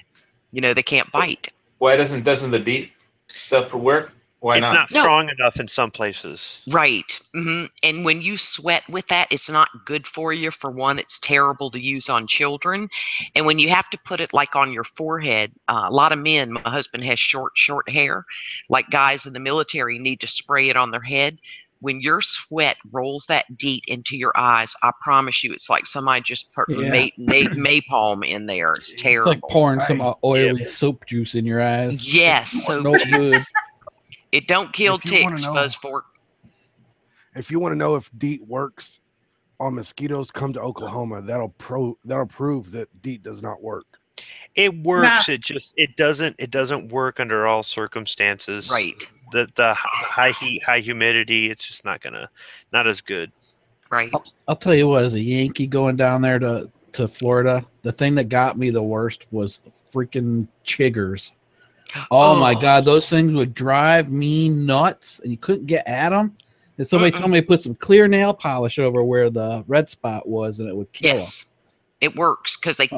You know, they can't bite. Why doesn't the deep stuff work? Why not? It's not strong enough in some places. Right. Mm-hmm. And when you sweat with that, it's not good for you. For one, it's terrible to use on children. And when you have to put it like on your forehead, a lot of men, my husband has short hair, like guys in the military need to spray it on their head. When your sweat rolls that DEET into your eyes, I promise you, it's like somebody just put napalm in there. It's terrible. It's like pouring some oily soap juice in your eyes. Yes, so no good. It don't kill ticks, Fuzz Fork. If you want to know if DEET works on mosquitoes, come to Oklahoma. That'll prove that DEET does not work. It works. Nah. It doesn't work under all circumstances. Right. The high heat, high humidity, it's just not as good. Right. I'll tell you what, as a Yankee going down there to Florida, the thing that got me the worst was freaking chiggers. Oh my God, those things would drive me nuts, and you couldn't get at them. And somebody told me to put some clear nail polish over where the red spot was, and it would kill them. It works because they.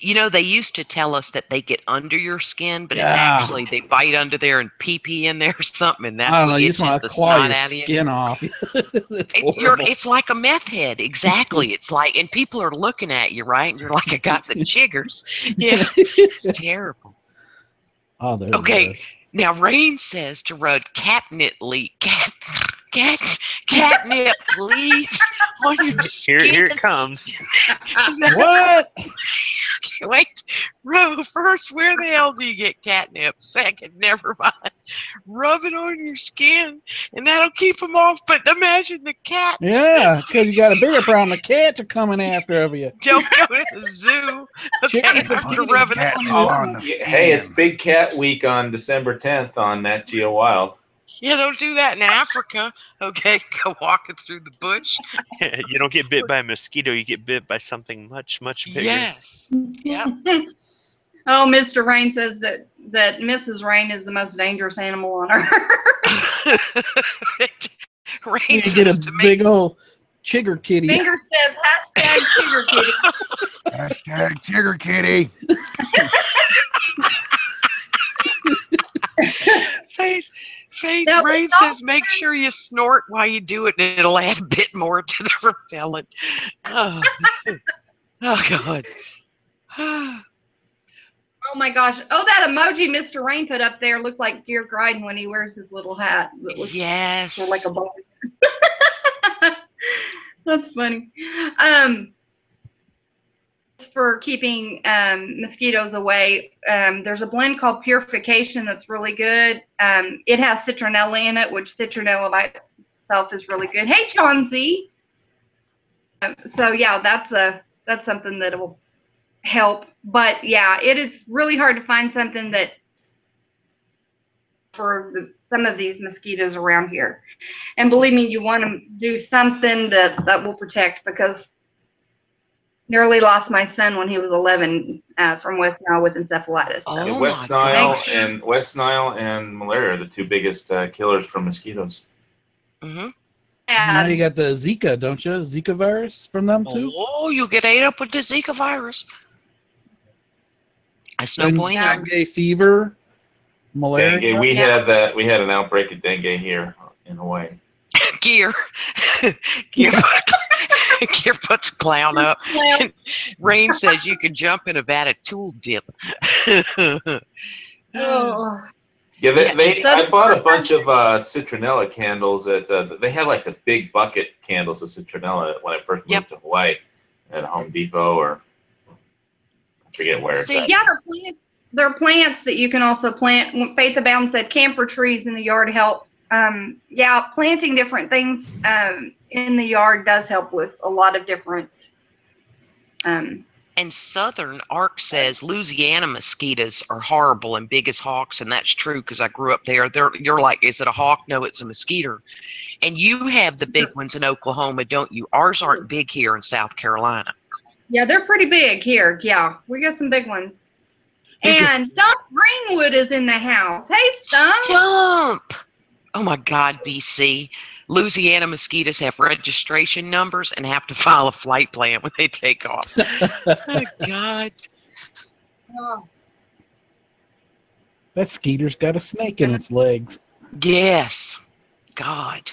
You know, they used to tell us that they get under your skin, but it's actually they bite under there and pee in there or something. And that's what you just want to claw your skin off. It's like a meth head. Exactly. It's like, and people are looking at you, right? And you're like, I got the chiggers. Yeah. It's terrible. Oh, okay. Now, Rain says to Rudd, catnip leaves on your skin. Here it comes. What? Wait, Ro, first, where the hell do you get catnip? Second, never mind. Rub it on your skin, and that'll keep them off. But imagine the cat. Yeah, because you got a bigger problem. The cats are coming after you. Don't go to the zoo. Okay, after rubbing it on the skin. Hey, it's Big Cat Week on December 10th on Nat Geo Wild. Yeah, don't do that in Africa. Okay, go walking through the bush. You don't get bit by a mosquito. You get bit by something much, much bigger. Yes. Yeah. Oh, Mr. Rain says that Mrs. Rain is the most dangerous animal on earth. Rain you get a big old Chigger Kitty. Finger says hashtag Chigger Kitty. Hashtag Chigger Kitty. Faith, Rain says make sure you snort while you do it, and it'll add a bit more to the repellent. Oh, oh God. Oh my gosh. Oh, that emoji Mr. Rain put up there looks like Gear Griden when he wears his little hat. Yes. Like a ball. That's funny. For keeping mosquitoes away, there's a blend called Purification that's really good. It has citronella in it, which citronella by itself is really good. Hey, John Z. So yeah, that's something that will help. But yeah, it is really hard to find something that for some of these mosquitoes around here. And believe me, you want to do something that will protect, because nearly lost my son when he was 11 from West Nile with encephalitis. So. Oh, West Nile and malaria are the two biggest killers from mosquitoes. Mm-hmm. Now you got the Zika, don't you? Zika virus from them too? Oh, you get ate up with the Zika virus. That's no point. Dengue fever, malaria. Dengue. We had that. We had an outbreak of dengue here in Hawaii. Gear puts a clown up. And Rain says you can jump in about a tool dip. Oh. Yeah, I bought a bunch of citronella candles. They had like the big bucket candles of citronella when I first moved to Hawaii at Home Depot or I forget where. So yeah, there are plants that you can also plant. Faith Abounds said camphor trees in the yard help. Yeah, planting different things in the yard does help with a lot of different. And Southern Ark says Louisiana mosquitoes are horrible and big as hawks, and that's true because I grew up there. You're like, is it a hawk? No, it's a mosquito. And you have the big ones in Oklahoma, don't you? Ours aren't big here in South Carolina. Yeah, they're pretty big here. Yeah, we got some big ones. And Stump Greenwood is in the house. Hey, Stump. Stump. Oh my God, BC. Louisiana mosquitoes have registration numbers and have to file a flight plan when they take off. Oh God. Oh. That skeeter's got a snake in its legs. Yes. God.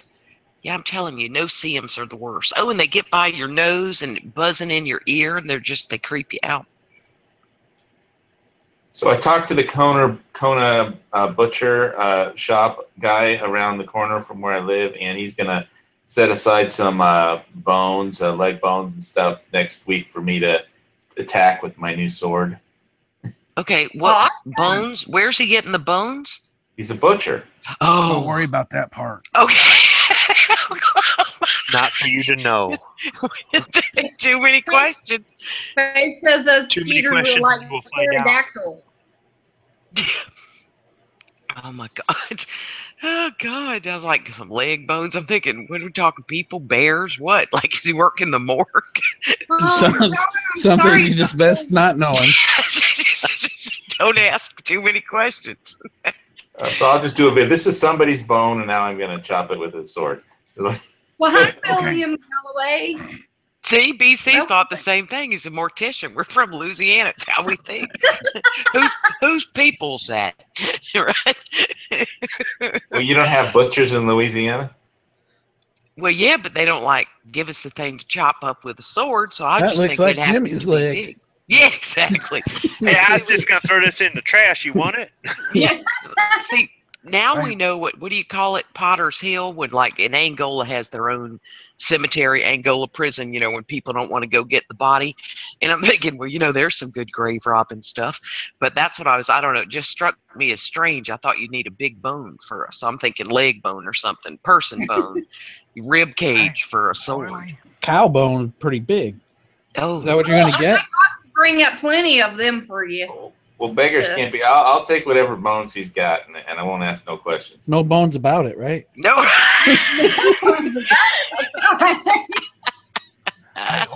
Yeah, I'm telling you, no CMs are the worst. Oh, and they get by your nose and buzzing in your ear, and they creep you out. So I talked to the Kona butcher shop guy around the corner from where I live, and he's going to set aside some bones, leg bones and stuff next week for me to attack with my new sword. Okay, what bones? Where's he getting the bones? He's a butcher. Oh. Don't worry about that part. Okay. Not for you to know. Too many questions. Faith says those skeeters are like pterodactyl. Oh my God. Oh God. I was like, some leg bones. I'm thinking, what are we talking? People, bears, what? Like, is he working the morgue? Oh, some things you just best not knowing. Don't ask too many questions. So I'll just do a bit. This is somebody's bone, and now I'm going to chop it with a sword. Well, hi, William Galloway. See, BC's thought the same thing. He's a mortician. We're from Louisiana. It's how we think. whose people's that? Right? Well, you don't have butchers in Louisiana? Well, yeah, but they don't, like, give us the thing to chop up with a sword, so I just think it happens. That looks like Jimmy's leg. Yeah, exactly. Hey, I was just going to throw this in the trash. You want it? Yes. See, now we know what do you call it, Potter's Hill, when like in Angola has their own cemetery, Angola prison, you know, when people don't want to go get the body. And I'm thinking, well, you know, there's some good grave robbing stuff, but that's what I don't know, it just struck me as strange. I thought you'd need a big bone for us. So I'm thinking leg bone or something, person bone, rib cage for a soul. Cow bone, pretty big. Oh. Is that what you're going to get? Bring up plenty of them for you. Well, beggars can't be. I'll take whatever bones he's got, and I won't ask no questions. No bones about it, right? No. Hey,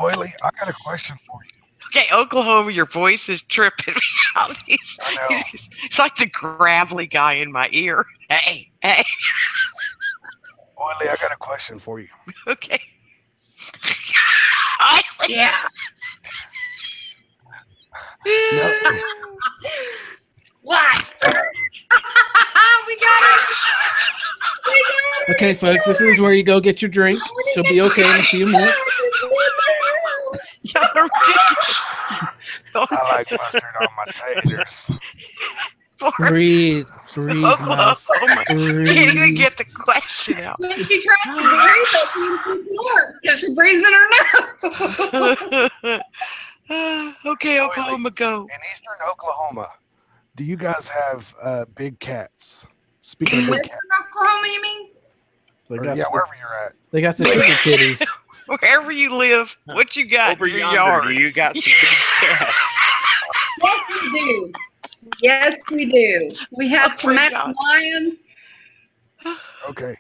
Oily, I got a question for you. Okay, Oklahoma, your voice is tripping me out. It's like the gravelly guy in my ear. Hey. Oily, I got a question for you. Okay. Oily. Yeah. No. What? We got it. Okay, folks, this is where you go get your drink. She'll be okay in a few minutes. Y'all are ridiculous. I like mustard on my taters. Breathe, breathe, Mouse. Breathe. You didn't even get the question out. She tried to breathe, but because she's breathing her nose. Okay, Oklahoma, go. In eastern Oklahoma, do you guys have big cats? Speaking of big cats. Western Oklahoma, you mean? Yeah, wherever you're at. They got some chicken kitties. Wherever you live, what you got over in your yard? You got some big cats. Yes, we do. Yes, we do. We have some mountain lions. Okay.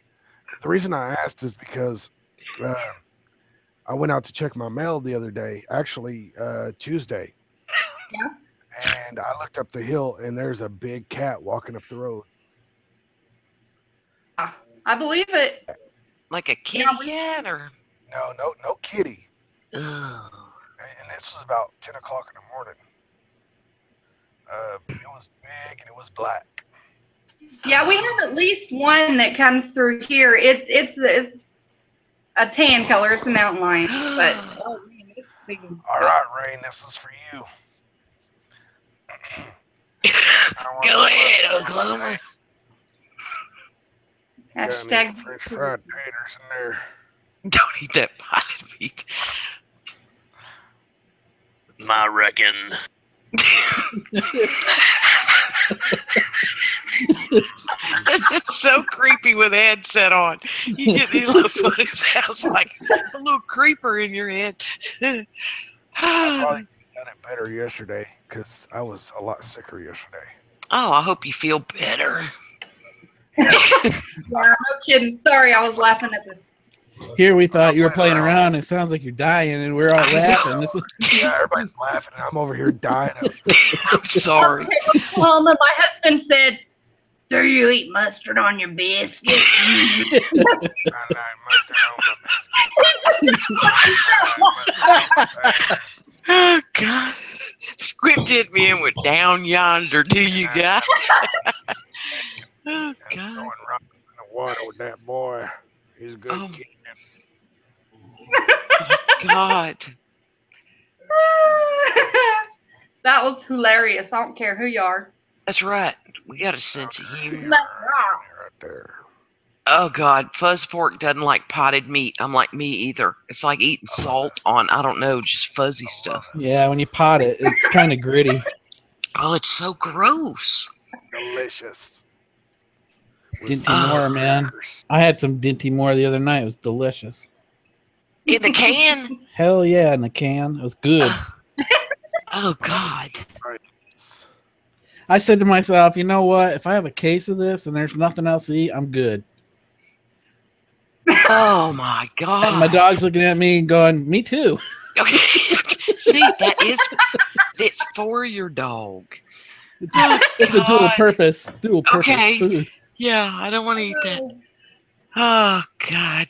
The reason I asked is because I went out to check my mail the other day, actually Tuesday. Yeah. And I looked up the hill, and there's a big cat walking up the road. I believe it. Like a kitty cat or? No, no kitty. Oh. And this was about 10 o'clock in the morning. It was big and it was black. Yeah, we have at least one that comes through here. It's a tan color. It's a mountain lion. But oh, man, it's big. All right, Rain, this is for you. Go ahead, Oklahoma. Hashtag French fried taters in there. Don't eat that potted meat. My reckon. It's so creepy with a headset on. You get these little footage sounds like a little creeper in your head. I probably done it better yesterday because I was a lot sicker yesterday. Oh, I hope you feel better. Yeah, no kidding. Sorry, I was laughing at this. Here we thought you were playing around. It sounds like you're dying, and we're all laughing. This is yeah, everybody's laughing, and I'm over here dying. I'm sorry. Oklahoma, my husband said, "Do you eat mustard on your biscuit?" I like mustard on my biscuits. Oh God! Squib did me in with "Down Yonder." Do you guys? Oh God! Going rock in the water with that boy. He's a good kid. God. That was hilarious. I don't care who you are. That's right. We got a sense of humor. Right there. Oh, God. Fuzz Fork doesn't like potted meat. I'm like me either. It's like eating salt on, I don't know, just fuzzy stuff. Yeah, when you pot it, it's kind of gritty. Oh, it's so gross. Delicious. Dinty Moore, man. I had some Dinty Moore the other night. It was delicious. In the can? Hell yeah, in the can. It was good. Oh, God. I said to myself, you know what? If I have a case of this and there's nothing else to eat, I'm good. Oh, my God. And my dog's looking at me and going, me too. Okay. See, that is it's for your dog. It's a dual purpose food. Yeah, I don't want to eat that. Oh, God.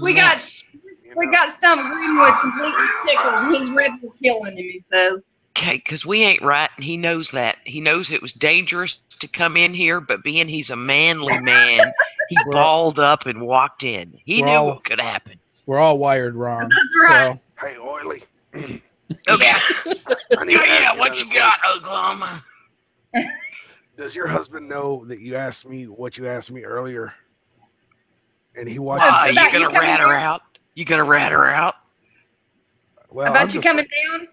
We got Stump Greenwood completely tickled. His ribs were killing him, he says. Okay, because we ain't right, and he knows that. He knows it was dangerous to come in here, but being he's a manly man, he balled up and walked in. He knew what could happen. We're all wired wrong. That's right. So. Hey, Oily. Okay. Yeah, what you got, Oklahoma? Does your husband know that you asked me what you asked me earlier? And he watches. You're gonna rat her out. You're gonna rat her out. Well, about you coming down.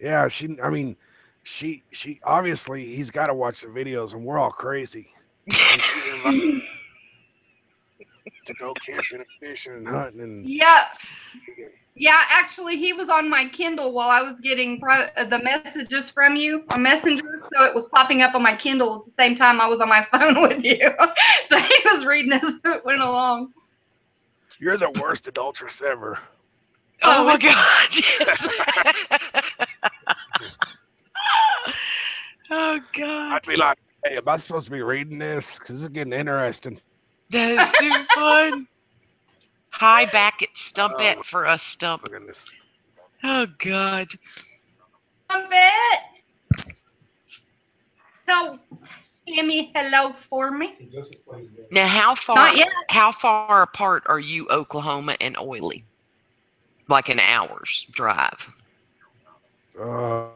Yeah, she. I mean, she. Obviously, he's got to watch the videos, and we're all crazy. And she invited me to go camping and fishing and hunting and. Yeah. Yeah, actually, he was on my Kindle while I was getting the messages from you on Messenger, so it was popping up on my Kindle at the same time I was on my phone with you. So he was reading as it went along. You're the worst adulteress ever. Oh, my God. Yes. Oh, God. I'd be like, hey, am I supposed to be reading this? Because it's getting interesting. That is too fun. Hi back at Stump It for us, Stump. Look at this. Oh, God. Stump It. So, Tammy, hello for me. Now, how far apart are you, Oklahoma and Oily? Like an hour's drive. I've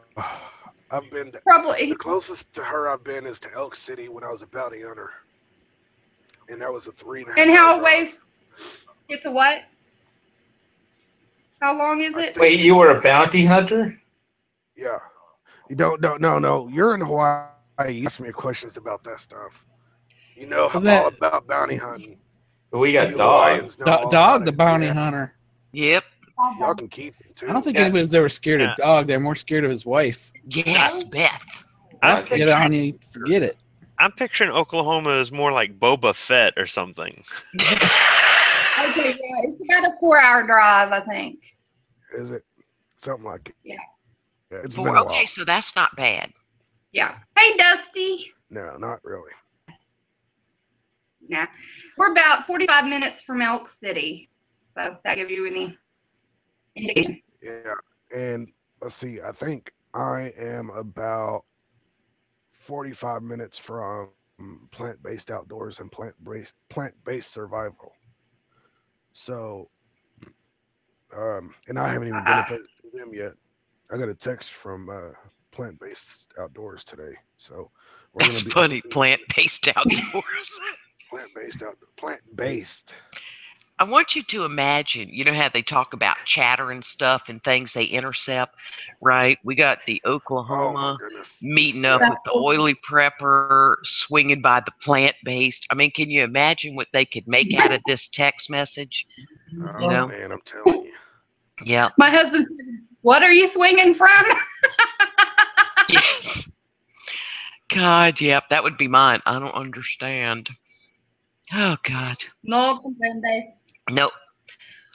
been to, probably the closest to her I've been is to Elk City when I was a bounty hunter, and that was a 3.5. And how away? It's a what? How long is it? Wait, you were a bounty hunter? Yeah. You don't no. You're in Hawaii. You asked me questions about that stuff. You know all about bounty hunting. We got Dog the bounty hunter. Yep. Y'all can keep it too. I don't think anybody was ever scared of Dog. They're more scared of his wife. Yes, Beth. I get on you, forget it. I'm picturing Oklahoma as more like Boba Fett or something. Okay, yeah, it's about a 4-hour drive, I think. Is it? Something like it. Yeah. It's been a while. Okay, so that's not bad. Yeah. Hey, Dusty. No, not really. Nah. We're about 45 minutes from Elk City. So that give you any indication? Yeah. And let's see. I think I am about 45 minutes from Plant-Based Outdoors and Plant-Based Survival. So, and I haven't even been to them yet. I got a text from Plant-Based Outdoors today. So we're gonna be funny. Plant-Based Outdoors. Plant-Based Outdoors. Plant-Based. I want you to imagine, you know how they talk about chatter and stuff and things they intercept, right? We got the Oklahoma meeting up with the Oily Prepper, swinging by the Plant-Based. I mean, can you imagine what they could make out of this text message? Oh, you know? Man, I'm telling you. Yeah. My husband said, what are you swinging from? Yes. God, yep, that would be mine. I don't understand. Oh, God. No, Monday. No.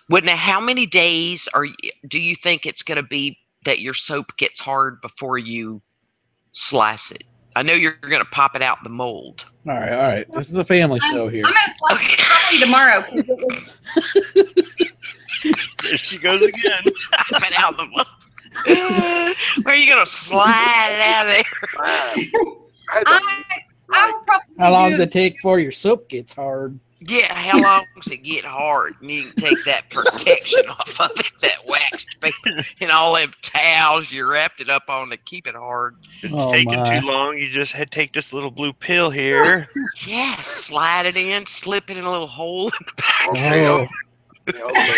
Well, now, how many days do you think it's going to be that your soap gets hard before you slice it? I know you're going to pop it out the mold. All right, all right. This is a family show here. I'm going to slice it probably tomorrow. There she goes again. Pop it out the mold. Where are you going to slide it out of there? How long does it take before your soap gets hard? Yeah, how long does it get hard? And you can take that protection off of it, that wax paper, and all them towels you wrapped it up on to keep it hard. If it's taking too long, you just take this little blue pill here. Yeah, slide it in, slip it in a little hole in the back. Oh. Okay.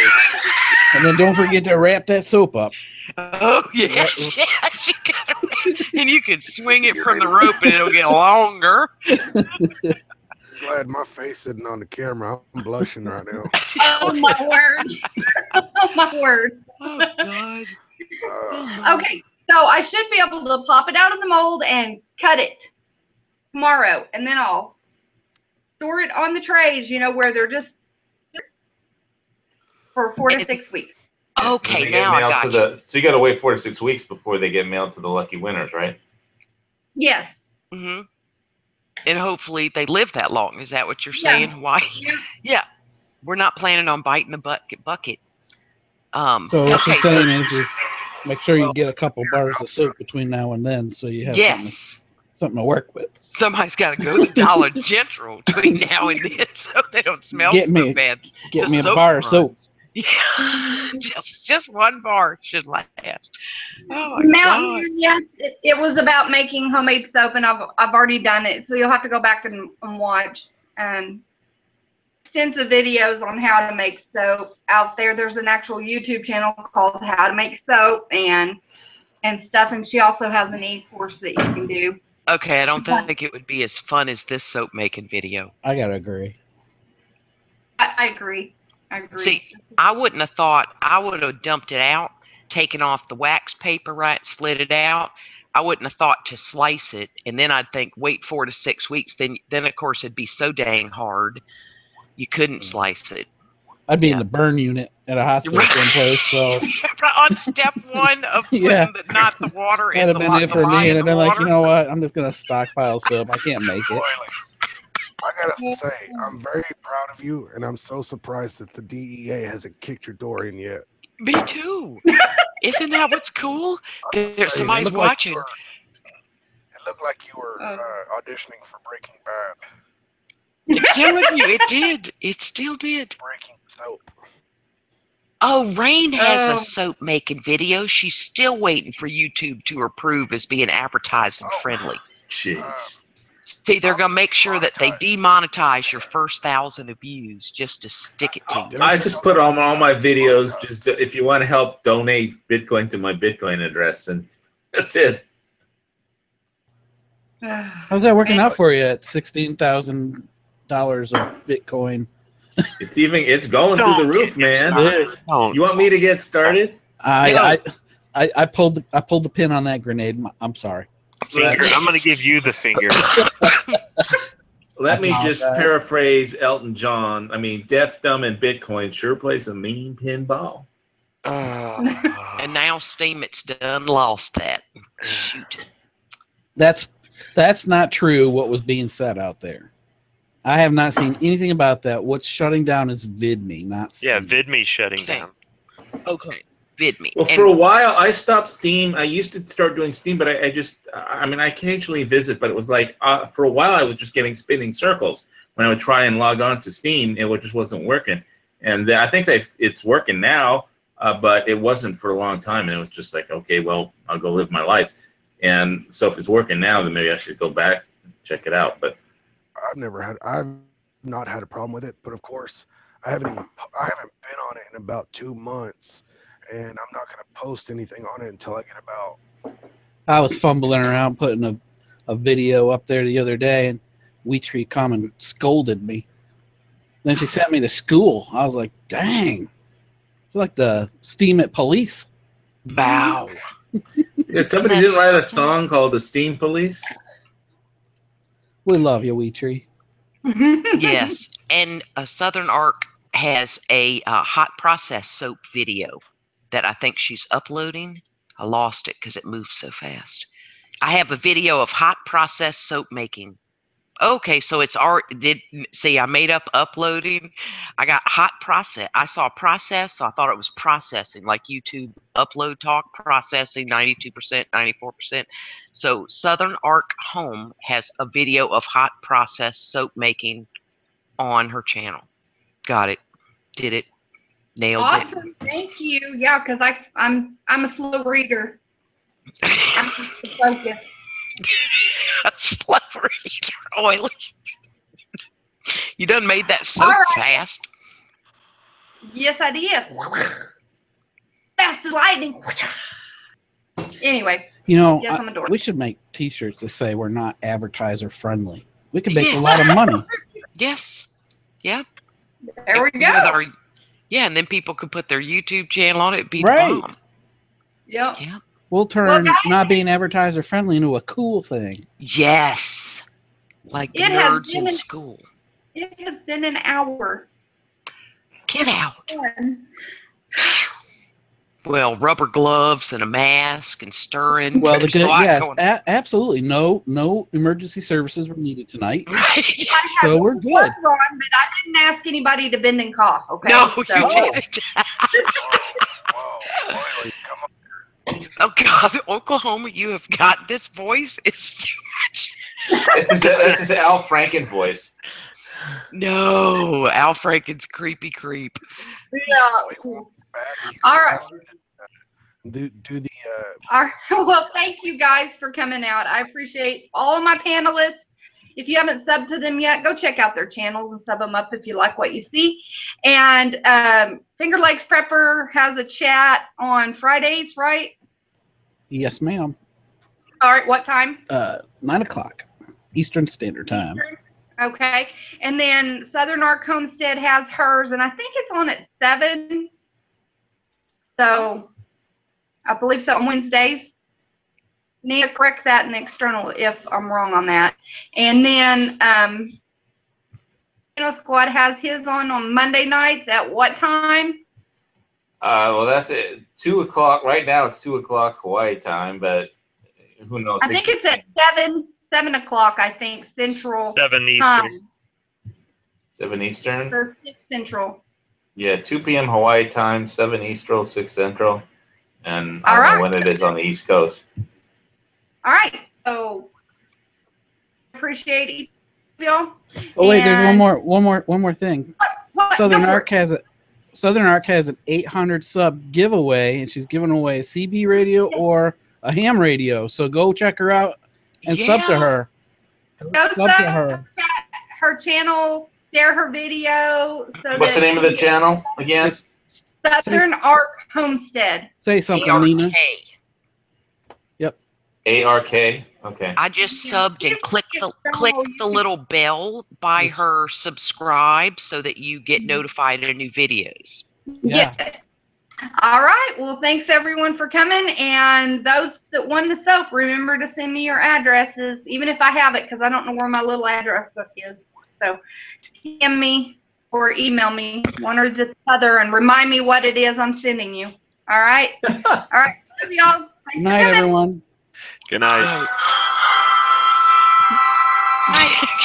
And then don't forget to wrap that soap up. Oh, yes. Yes, and you can swing it from the rope and it'll get longer. I'm glad my face isn't on the camera. I'm blushing right now. Oh, my word. Oh, my word. Oh, God. Okay, so I should be able to pop it out of the mold and cut it tomorrow. And then I'll store it on the trays, you know, where they're just for 4 to 6 weeks. Okay, now I got you. So you got to wait 4 to 6 weeks before they get mailed to the lucky winners, right? Yes. Mm-hmm. And hopefully they live that long. Is that what you're saying? Yeah. Why? Yeah. Yeah. We're not planning on biting the bucket. So what you're saying is make sure you get a couple bars of soap between now and then so you have something to work with. Somebody's got to go to Dollar General between now and then so they don't smell so bad. Get me a bar of soap. Yeah, just one bar should last. Oh, Mountain, yes, it was about making homemade soap, and I've already done it, so you'll have to go back and watch extensive videos on how to make soap out there. There's an actual YouTube channel called How to Make Soap and stuff, and she also has an e-course that you can do. Okay, I don't think it would be as fun as this soap making video. I gotta agree. I agree. See, I wouldn't have thought. I would have dumped it out, taken off the wax paper, right, slid it out. I wouldn't have thought to slice it, and then I'd think, wait 4 to 6 weeks. Then of course, it'd be so dang hard, you couldn't slice it. I'd be in the burn unit at a hospital someplace. So on step one of not the water. That'd have been it for me, and I'd been like, you know what? I'm just gonna stockpile soap. I can't make it. I gotta say, I'm very proud of you, and I'm so surprised that the DEA hasn't kicked your door in yet. Me too. Isn't that what's cool? There's somebody's watching. Like it looked like you were auditioning for Breaking Bad. I'm telling you, it did. It still did. Breaking soap. Oh, Rain has a soap making video. She's still waiting for YouTube to approve as being advertising friendly. Jeez. See, they're going to make sure that they demonetize your first 1,000 views just to stick it to you. I just put on all my videos, just to, if you want to help, donate Bitcoin to my Bitcoin address, and that's it. How's that working out for you at $16,000 of Bitcoin? It's even going through the roof, man. You want me to get started? I pulled the pin on that grenade. I'm sorry. Finger. I'm going to give you the finger. Let me just paraphrase Elton John. I mean, Deaf, Dumb, and Bitcoin sure plays a mean pinball. And now Steam, it's done lost that. Shoot. That's not true. What was being said out there? I have not seen anything about that. What's shutting down is VidMe, not Steam. Yeah, VidMe shutting down. Okay. VidMe. Well, for a while, I stopped Steam. I used to start doing Steam, but I just, I mean, I occasionally visit, but it was like, for a while, I was just getting spinning circles. When I would try and log on to Steam, it just wasn't working. And I think it's working now, but it wasn't for a long time. And it was just like, okay, well, I'll go live my life. And so if it's working now, then maybe I should go back and check it out. But I've not had a problem with it, but of course, I haven't been on it in about 2 months. And I'm not going to post anything on it until I get about. I was fumbling around putting a video up there the other day, and Wee Tree Common scolded me. Then she sent me to school. I was like, dang. It's like the Steam at Police. Wow. Yeah, somebody did write a song called The Steam Police. We love you, Wee Tree. Yes. And Southern Ark has a hot process soap video that I think she's uploading. I lost it because it moved so fast. I have a video of hot process soap making. Okay, so it's art. See, I made up uploading. I got hot process. I saw process, so I thought it was processing, like YouTube upload talk, processing 92%, 94%. So Southern Ark Home has a video of hot process soap making on her channel. Got it. Did it. Nailed awesome. It. Awesome, thank you. Yeah, because I'm a slow reader. I'm just focused. A slow reader, Oily. You done made that so fast. Yes, I did. Fast as lightning. Anyway. You know, yes, we should make T-shirts that say we're not advertiser friendly. We could make a lot of money. Yes. Yep. Yeah. There we go. Yeah, and then people could put their YouTube channel on it. Be the bomb. Yep. Yeah. We'll turn not being advertiser friendly into a cool thing. Yes. Like nerds in school. It has been an hour. Get out. Well, rubber gloves and a mask and stirring. Well, the good, yes, absolutely. No emergency services were needed tonight. Right. So we're good. On, but I didn't ask anybody to bend and cough. Okay. No, so. You didn't. Whoa, Oily, come on. Oh God, Oklahoma, you have got this voice. It's too much. This is Al Franken voice. No, Al Franken's creepy creep. Yeah. All right. Well, thank you guys for coming out. I appreciate all of my panelists. If you haven't subbed to them yet, go check out their channels and sub them up if you like what you see. And Finger Lakes Prepper has a chat on Fridays, right? Yes, ma'am. All right, what time? 9 o'clock Eastern Standard Time. Eastern. Okay. And then Southern Ark Homestead has hers, and I think it's on at 7. So I believe so on Wednesdays. Need to correct that in the external if I'm wrong on that. And then Squad has his on Monday nights at what time? Well, that's it. 2 o'clock. Right now it's 2 o'clock Hawaii time, but who knows? I think it's at 7 o'clock, I think, Central. 7 Eastern. 7 Eastern? Or 6 Central. Yeah, 2 p.m. Hawaii time, 7 Eastern, 6 Central. And I don't know when it is on the East Coast. All right. So appreciate each of y'all. Oh wait, there's one more thing. What? Southern Ark has an 800 sub giveaway, and she's giving away a CB radio or a ham radio. So go check her out and sub to her. Her channel, share her video. So what's the name of the channel again? Southern Ark Homestead. Say something, ARK. Nina. Yep. ARK. Okay. I just subbed and click the little bell by her subscribe so that you get notified of new videos. Yeah. All right. Well, thanks everyone for coming, and those that won the soap, remember to send me your addresses, even if I have it, because I don't know where my little address book is. So, DM me or email me, one or the other, and remind me what it is I'm sending you. All right. All right. Love y'all. Good night, everyone. Good night. Good night.